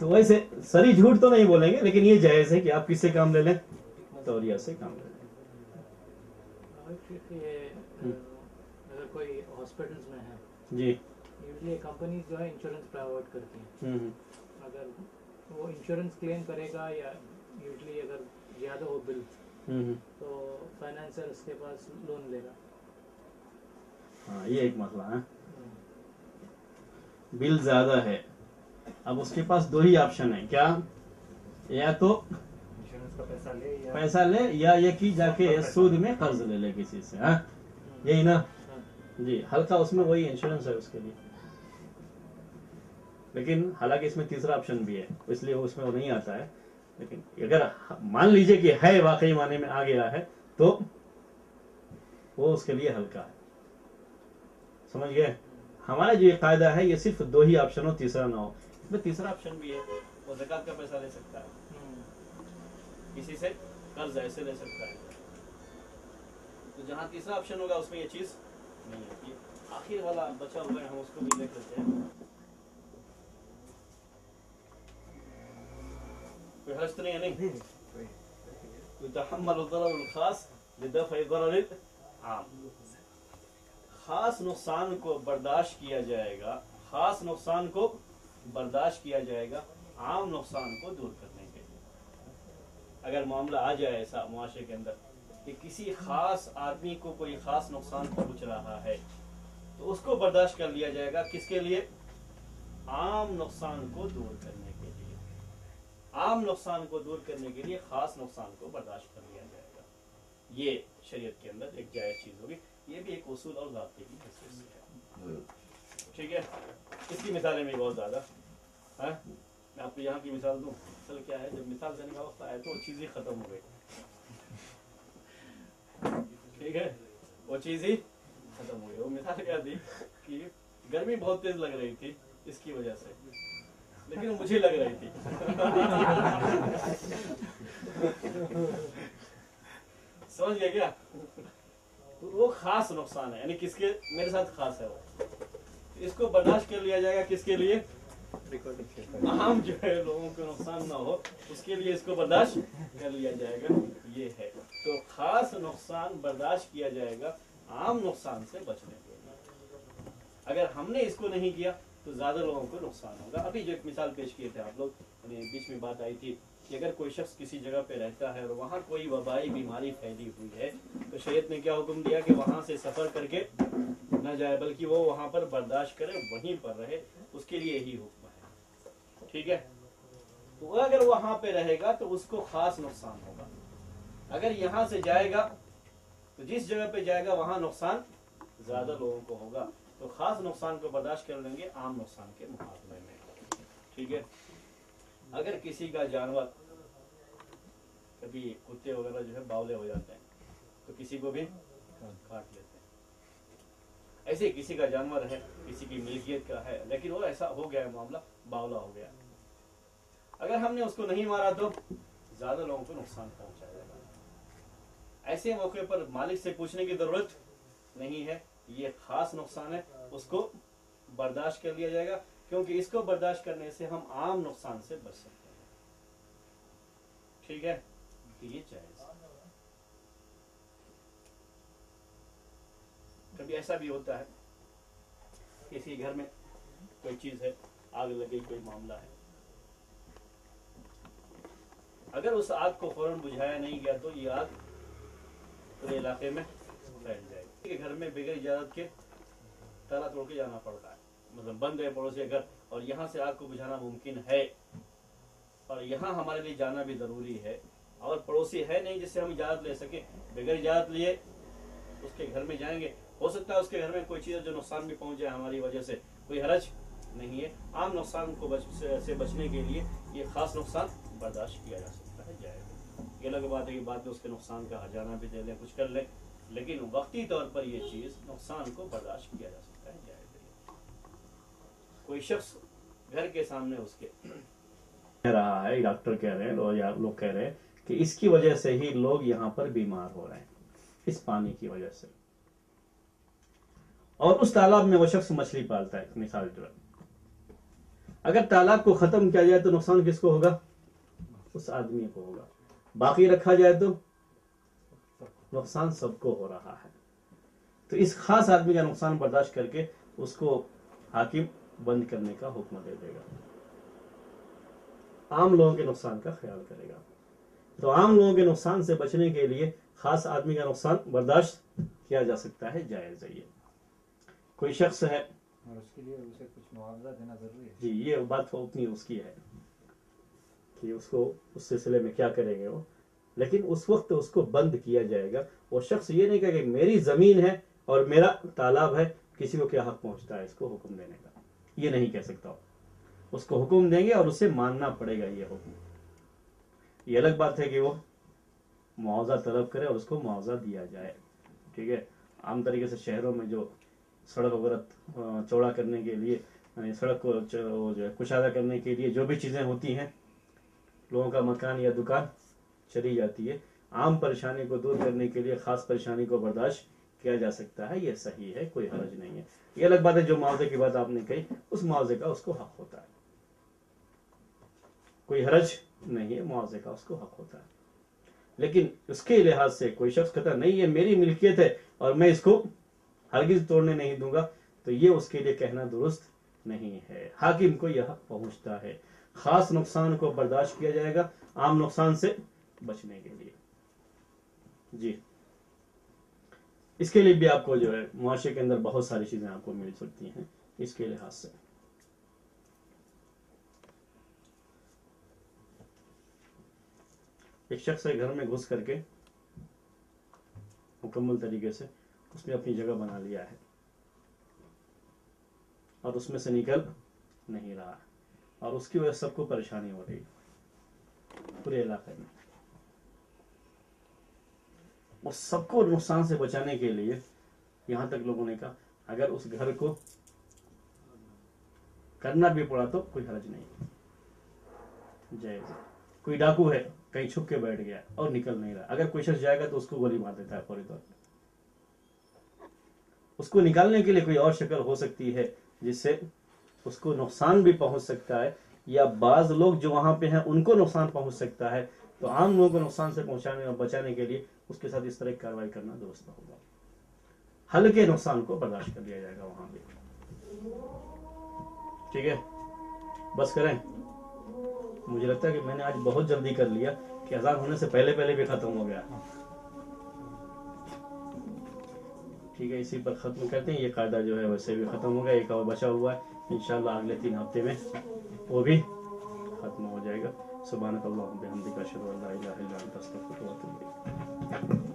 तो वैसे सरी झूठ तो नहीं बोलेंगे, लेकिन ये जायज है कि आप किससे काम ले लें, तौरिया से काम ले लें। अगर कोई हॉस्पिटल्स में है, जी, यूजुअली कंपनीज जो है इंश्योरेंस प्रोवाइड करती हैं, अगर वो इंश्योरेंस क्लेम करेगा या यूजली अगर ज़्यादा हो बिल तो फाइनेंसर उसके पास लोन लेगा। हाँ, ये एक मसला है, बिल ज़्यादा है, अब उसके पास दो ही ऑप्शन है, क्या, या तो इंश्योरेंस का पैसा ले या ये कि जाके सूद में कर्ज ले ले किसी से, हाँ यही ना, जी हल्का उसमें वही इंश्योरेंस है उसके लिए। लेकिन हालांकि इसमें तीसरा ऑप्शन भी है, इसलिए उसमें वो नहीं आता है, लेकिन अगर मान लीजिए कि है वाकई माने में आ गया है तो वो उसके लिए हल्का है, समझ गए। हमारा जो ये कायदा है ये सिर्फ दो ही ऑप्शन हो, तीसरा ना हो। इसमें तीसरा ऑप्शन भी है, वो ज़कात का पैसा ले सकता है, किसी से कर्ज ऐसे ले सकता है, तो जहाँ तीसरा ऑप्शन होगा उसमें ये चीज नहीं होती। आखिर वाला बचा हुआ है हम उसको भी देख लेते हैं, कोई हर्ज तो नहीं है, नहीं यतहम्मल खास नुकसान को बर्दाश्त किया जाएगा, खास नुकसान को बर्दाश्त किया जाएगा आम नुकसान को दूर करने के लिए। अगर मामला आ जाए ऐसा मुआशरे के अंदर कि किसी खास आदमी को कोई खास नुकसान पहुंच रहा है, तो उसको बर्दाश्त कर लिया जाएगा, किसके लिए, आम नुकसान को दूर करने के लिए। आम नुकसान को दूर करने के लिए खास नुकसान को बर्दाश्त कर लिया जाएगा, ये शरीयत के अंदर एक जायज चीज होगी। ये भी एक उसूल और ज़ाब्ते की है, ठीक है। इसकी मिसालें भी बहुत ज्यादा है, मैं आपको यहाँ की मिसाल दूँ, असल क्या है, जब मिसाल देने का वक्त आया तो वो चीज़ ही खत्म हो गई, ठीक है, वो चीज़ ही खत्म हो गई। वो मिसाल क्या थी कि गर्मी बहुत तेज लग रही थी इसकी वजह से, लेकिन मुझे लग रही थी समझ गया क्या, तो वो खास नुकसान है, यानी किसके मेरे साथ खास है, वो इसको बर्दाश्त कर लिया जाएगा, किसके लिए, आम जो है लोगों को नुकसान ना हो उसके लिए इसको बर्दाश्त कर लिया जाएगा, ये है। तो खास नुकसान बर्दाश्त किया जाएगा आम नुकसान से बचने के लिए। अगर हमने इसको नहीं किया तो ज्यादा लोगों को नुकसान होगा। अभी जो एक मिसाल पेश किए थे आप लोग बीच में बात आई थी कि अगर कोई शख्स किसी जगह पे रहता है और वहाँ कोई वबाई बीमारी फैली हुई है तो शरीयत ने क्या हुक्म दिया कि वहाँ से सफ़र करके न जाए, बल्कि वो वहाँ पर बर्दाश्त करे, वहीं पर रहे, उसके लिए ही हुक्म है। ठीक है, तो अगर वहाँ पे रहेगा तो उसको खास नुकसान होगा, अगर यहाँ से जाएगा तो जिस जगह पे जाएगा वहाँ नुकसान ज़्यादा लोगों को होगा, तो खास नुकसान को बर्दाश्त कर लेंगे आम नुकसान के मुकाबले में। ठीक है, अगर किसी का जानवर कभी कुत्ते वगैरह जो है बावले हो जाते हैं तो किसी को भी काट लेते हैं, ऐसे किसी का जानवर है, किसी की मिल्कियत का है, लेकिन वो ऐसा हो गया है, मामला बावला हो गया, अगर हमने उसको नहीं मारा तो ज्यादा लोगों को नुकसान पहुंचा जाएगा। ऐसे मौके पर मालिक से पूछने की जरूरत नहीं है, ये खास नुकसान है, उसको बर्दाश्त कर लिया जाएगा, क्योंकि इसको बर्दाश्त करने से हम आम नुकसान से बच सकते हैं। ठीक है, ये जायज। कभी ऐसा भी होता है किसी घर में कोई चीज है, आग लगी, कोई मामला है, अगर उस आग को फौरन बुझाया नहीं गया तो ये आग पूरे इलाके में फैल जाएगी। कि घर में बगैर इजाजत के ताला तोड़ के जाना पड़ता है, मतलब बंद है पड़ोसी घर, और यहाँ से आग को बुझाना मुमकिन है, और यहाँ हमारे लिए जाना भी जरूरी है, और पड़ोसी है नहीं जिससे हम इजाजत ले सके, बगैर इजाजत लिए उसके घर में जाएंगे, हो सकता है उसके घर में कोई चीज जो नुकसान भी पहुंच जाए हमारी वजह से, कोई हरज नहीं है। आम नुकसान को से बचने के लिए ये खास नुकसान बर्दाश्त किया जा सकता है, जाएगा। ये अलग बात है कि बाद में उसके नुकसान का हर्जाना भी दे लें, कुछ कर लें, लेकिन वक्ती तौर पर यह चीज नुकसान को बर्दाश्त किया जा सकता है, जाएगा। कोई शख्स घर के सामने उसके कह रहा है, डॉक्टर कह रहे हैं, लोग कह रहे हैं कि इसकी वजह से ही लोग यहाँ पर बीमार हो रहे हैं, इस पानी की वजह से, और उस तालाब में वो शख्स मछली पालता है, मिसाल के तौर, अगर तालाब को खत्म किया जाए तो नुकसान किसको होगा? उस आदमी को होगा। बाकी रखा जाए तो नुकसान सबको हो रहा है। तो इस खास आदमी का नुकसान बर्दाश्त करके उसको हाकिम बंद करने का हुक्म दे देगा, आम लोगों के नुकसान का ख्याल करेगा। तो आम लोगों के नुकसान से बचने के लिए खास आदमी का नुकसान बर्दाश्त किया जा सकता है, जायज है। कोई शख्स है और उसके लिए उसे कुछ मुआवजा देना जरूरी है। जी, ये बात तो अपनी उसकी है कि उसको उस सिलसिले में क्या करेंगे वो, लेकिन उस वक्त उसको बंद किया जाएगा। वो शख्स ये नहीं कहेगा मेरी जमीन है और मेरा तालाब है, किसी को क्या हक पहुंचता है इसको हुक्म देने का, ये नहीं कह सकता। उसको हुक्म देंगे और उसे मानना पड़ेगा ये हुक्म। ये अलग बात है कि वो मुआवजा तलब करे और उसको मुआवजा दिया जाए। ठीक है, आम तरीके से शहरों में जो सड़क वगैरह चौड़ा करने के लिए, सड़क को जो है कुशादा करने के लिए जो भी चीज़ें होती हैं, लोगों का मकान या दुकान चली जाती है, आम परेशानी को दूर करने के लिए खास परेशानी को बर्दाश्त किया जा सकता है, ये सही है, कोई हर्ज नहीं है। ये अलग बात है जो मुआवजे की बात आपने कही, उस मुआवजे का उसको हक होता है, कोई हर्ज नहीं है, मुआवजे का उसको हक होता है। लेकिन उसके लिहाज से कोई शख्स कहता नहीं ये मेरी मिल्कियत है और मैं इसको हरगिज तोड़ने नहीं दूंगा, तो ये उसके लिए कहना दुरुस्त नहीं है। हाकिम को यह पहुंचता है, खास नुकसान को बर्दाश्त किया जाएगा आम नुकसान से बचने के लिए। जी, इसके लिए भी आपको जो है मुआशरे के अंदर बहुत सारी चीजें आपको मिल सकती हैं इसके लिहाज से। एक शख्स है, घर में घुस करके मुकम्मल तरीके से उसने अपनी जगह बना लिया है और उसमें से निकल नहीं रहा और उसकी वजह से सबको परेशानी हो रही है पूरे इलाके में। और सबको नुकसान से बचाने के लिए यहाँ तक लोगों ने कहा अगर उस घर को करना भी पड़ा तो कोई हर्ज नहीं, जायज़। कोई डाकू है, कहीं छुप के बैठ गया और निकल नहीं रहा, अगर कोई शख्स जाएगा तो उसको गोली मार देता है फौरी तौर पर। उसको निकालने के लिए कोई और शक्ल हो सकती है जिससे उसको नुकसान भी पहुंच सकता है, या बाज लोग जो वहां पे हैं उनको नुकसान पहुंच सकता है। तो आम लोगों को नुकसान से पहुंचाने और बचाने के लिए उसके साथ इस तरह की कार्रवाई करना दुरुस्त होगा। हल्के नुकसान को बर्दाश्त कर लिया जाएगा वहां पे। ठीक है, बस करें। मुझे लगता है कि मैंने आज बहुत जल्दी कर लिया कि अजान होने से पहले पहले भी खत्म हो गया। ठीक है, इसी पर खत्म करते हैं। ये कायदा जो है वैसे भी खत्म हो गया, एक और बचा हुआ है। इंशाल्लाह अगले 3 हफ्ते में वो भी खत्म हो जाएगा। सुभानक अल्लाहुम्मा बिहम्दिक अशहदु अल्ला इलाहा इल्ला अंत अस्तगफिरुक व अतूबु इलैक।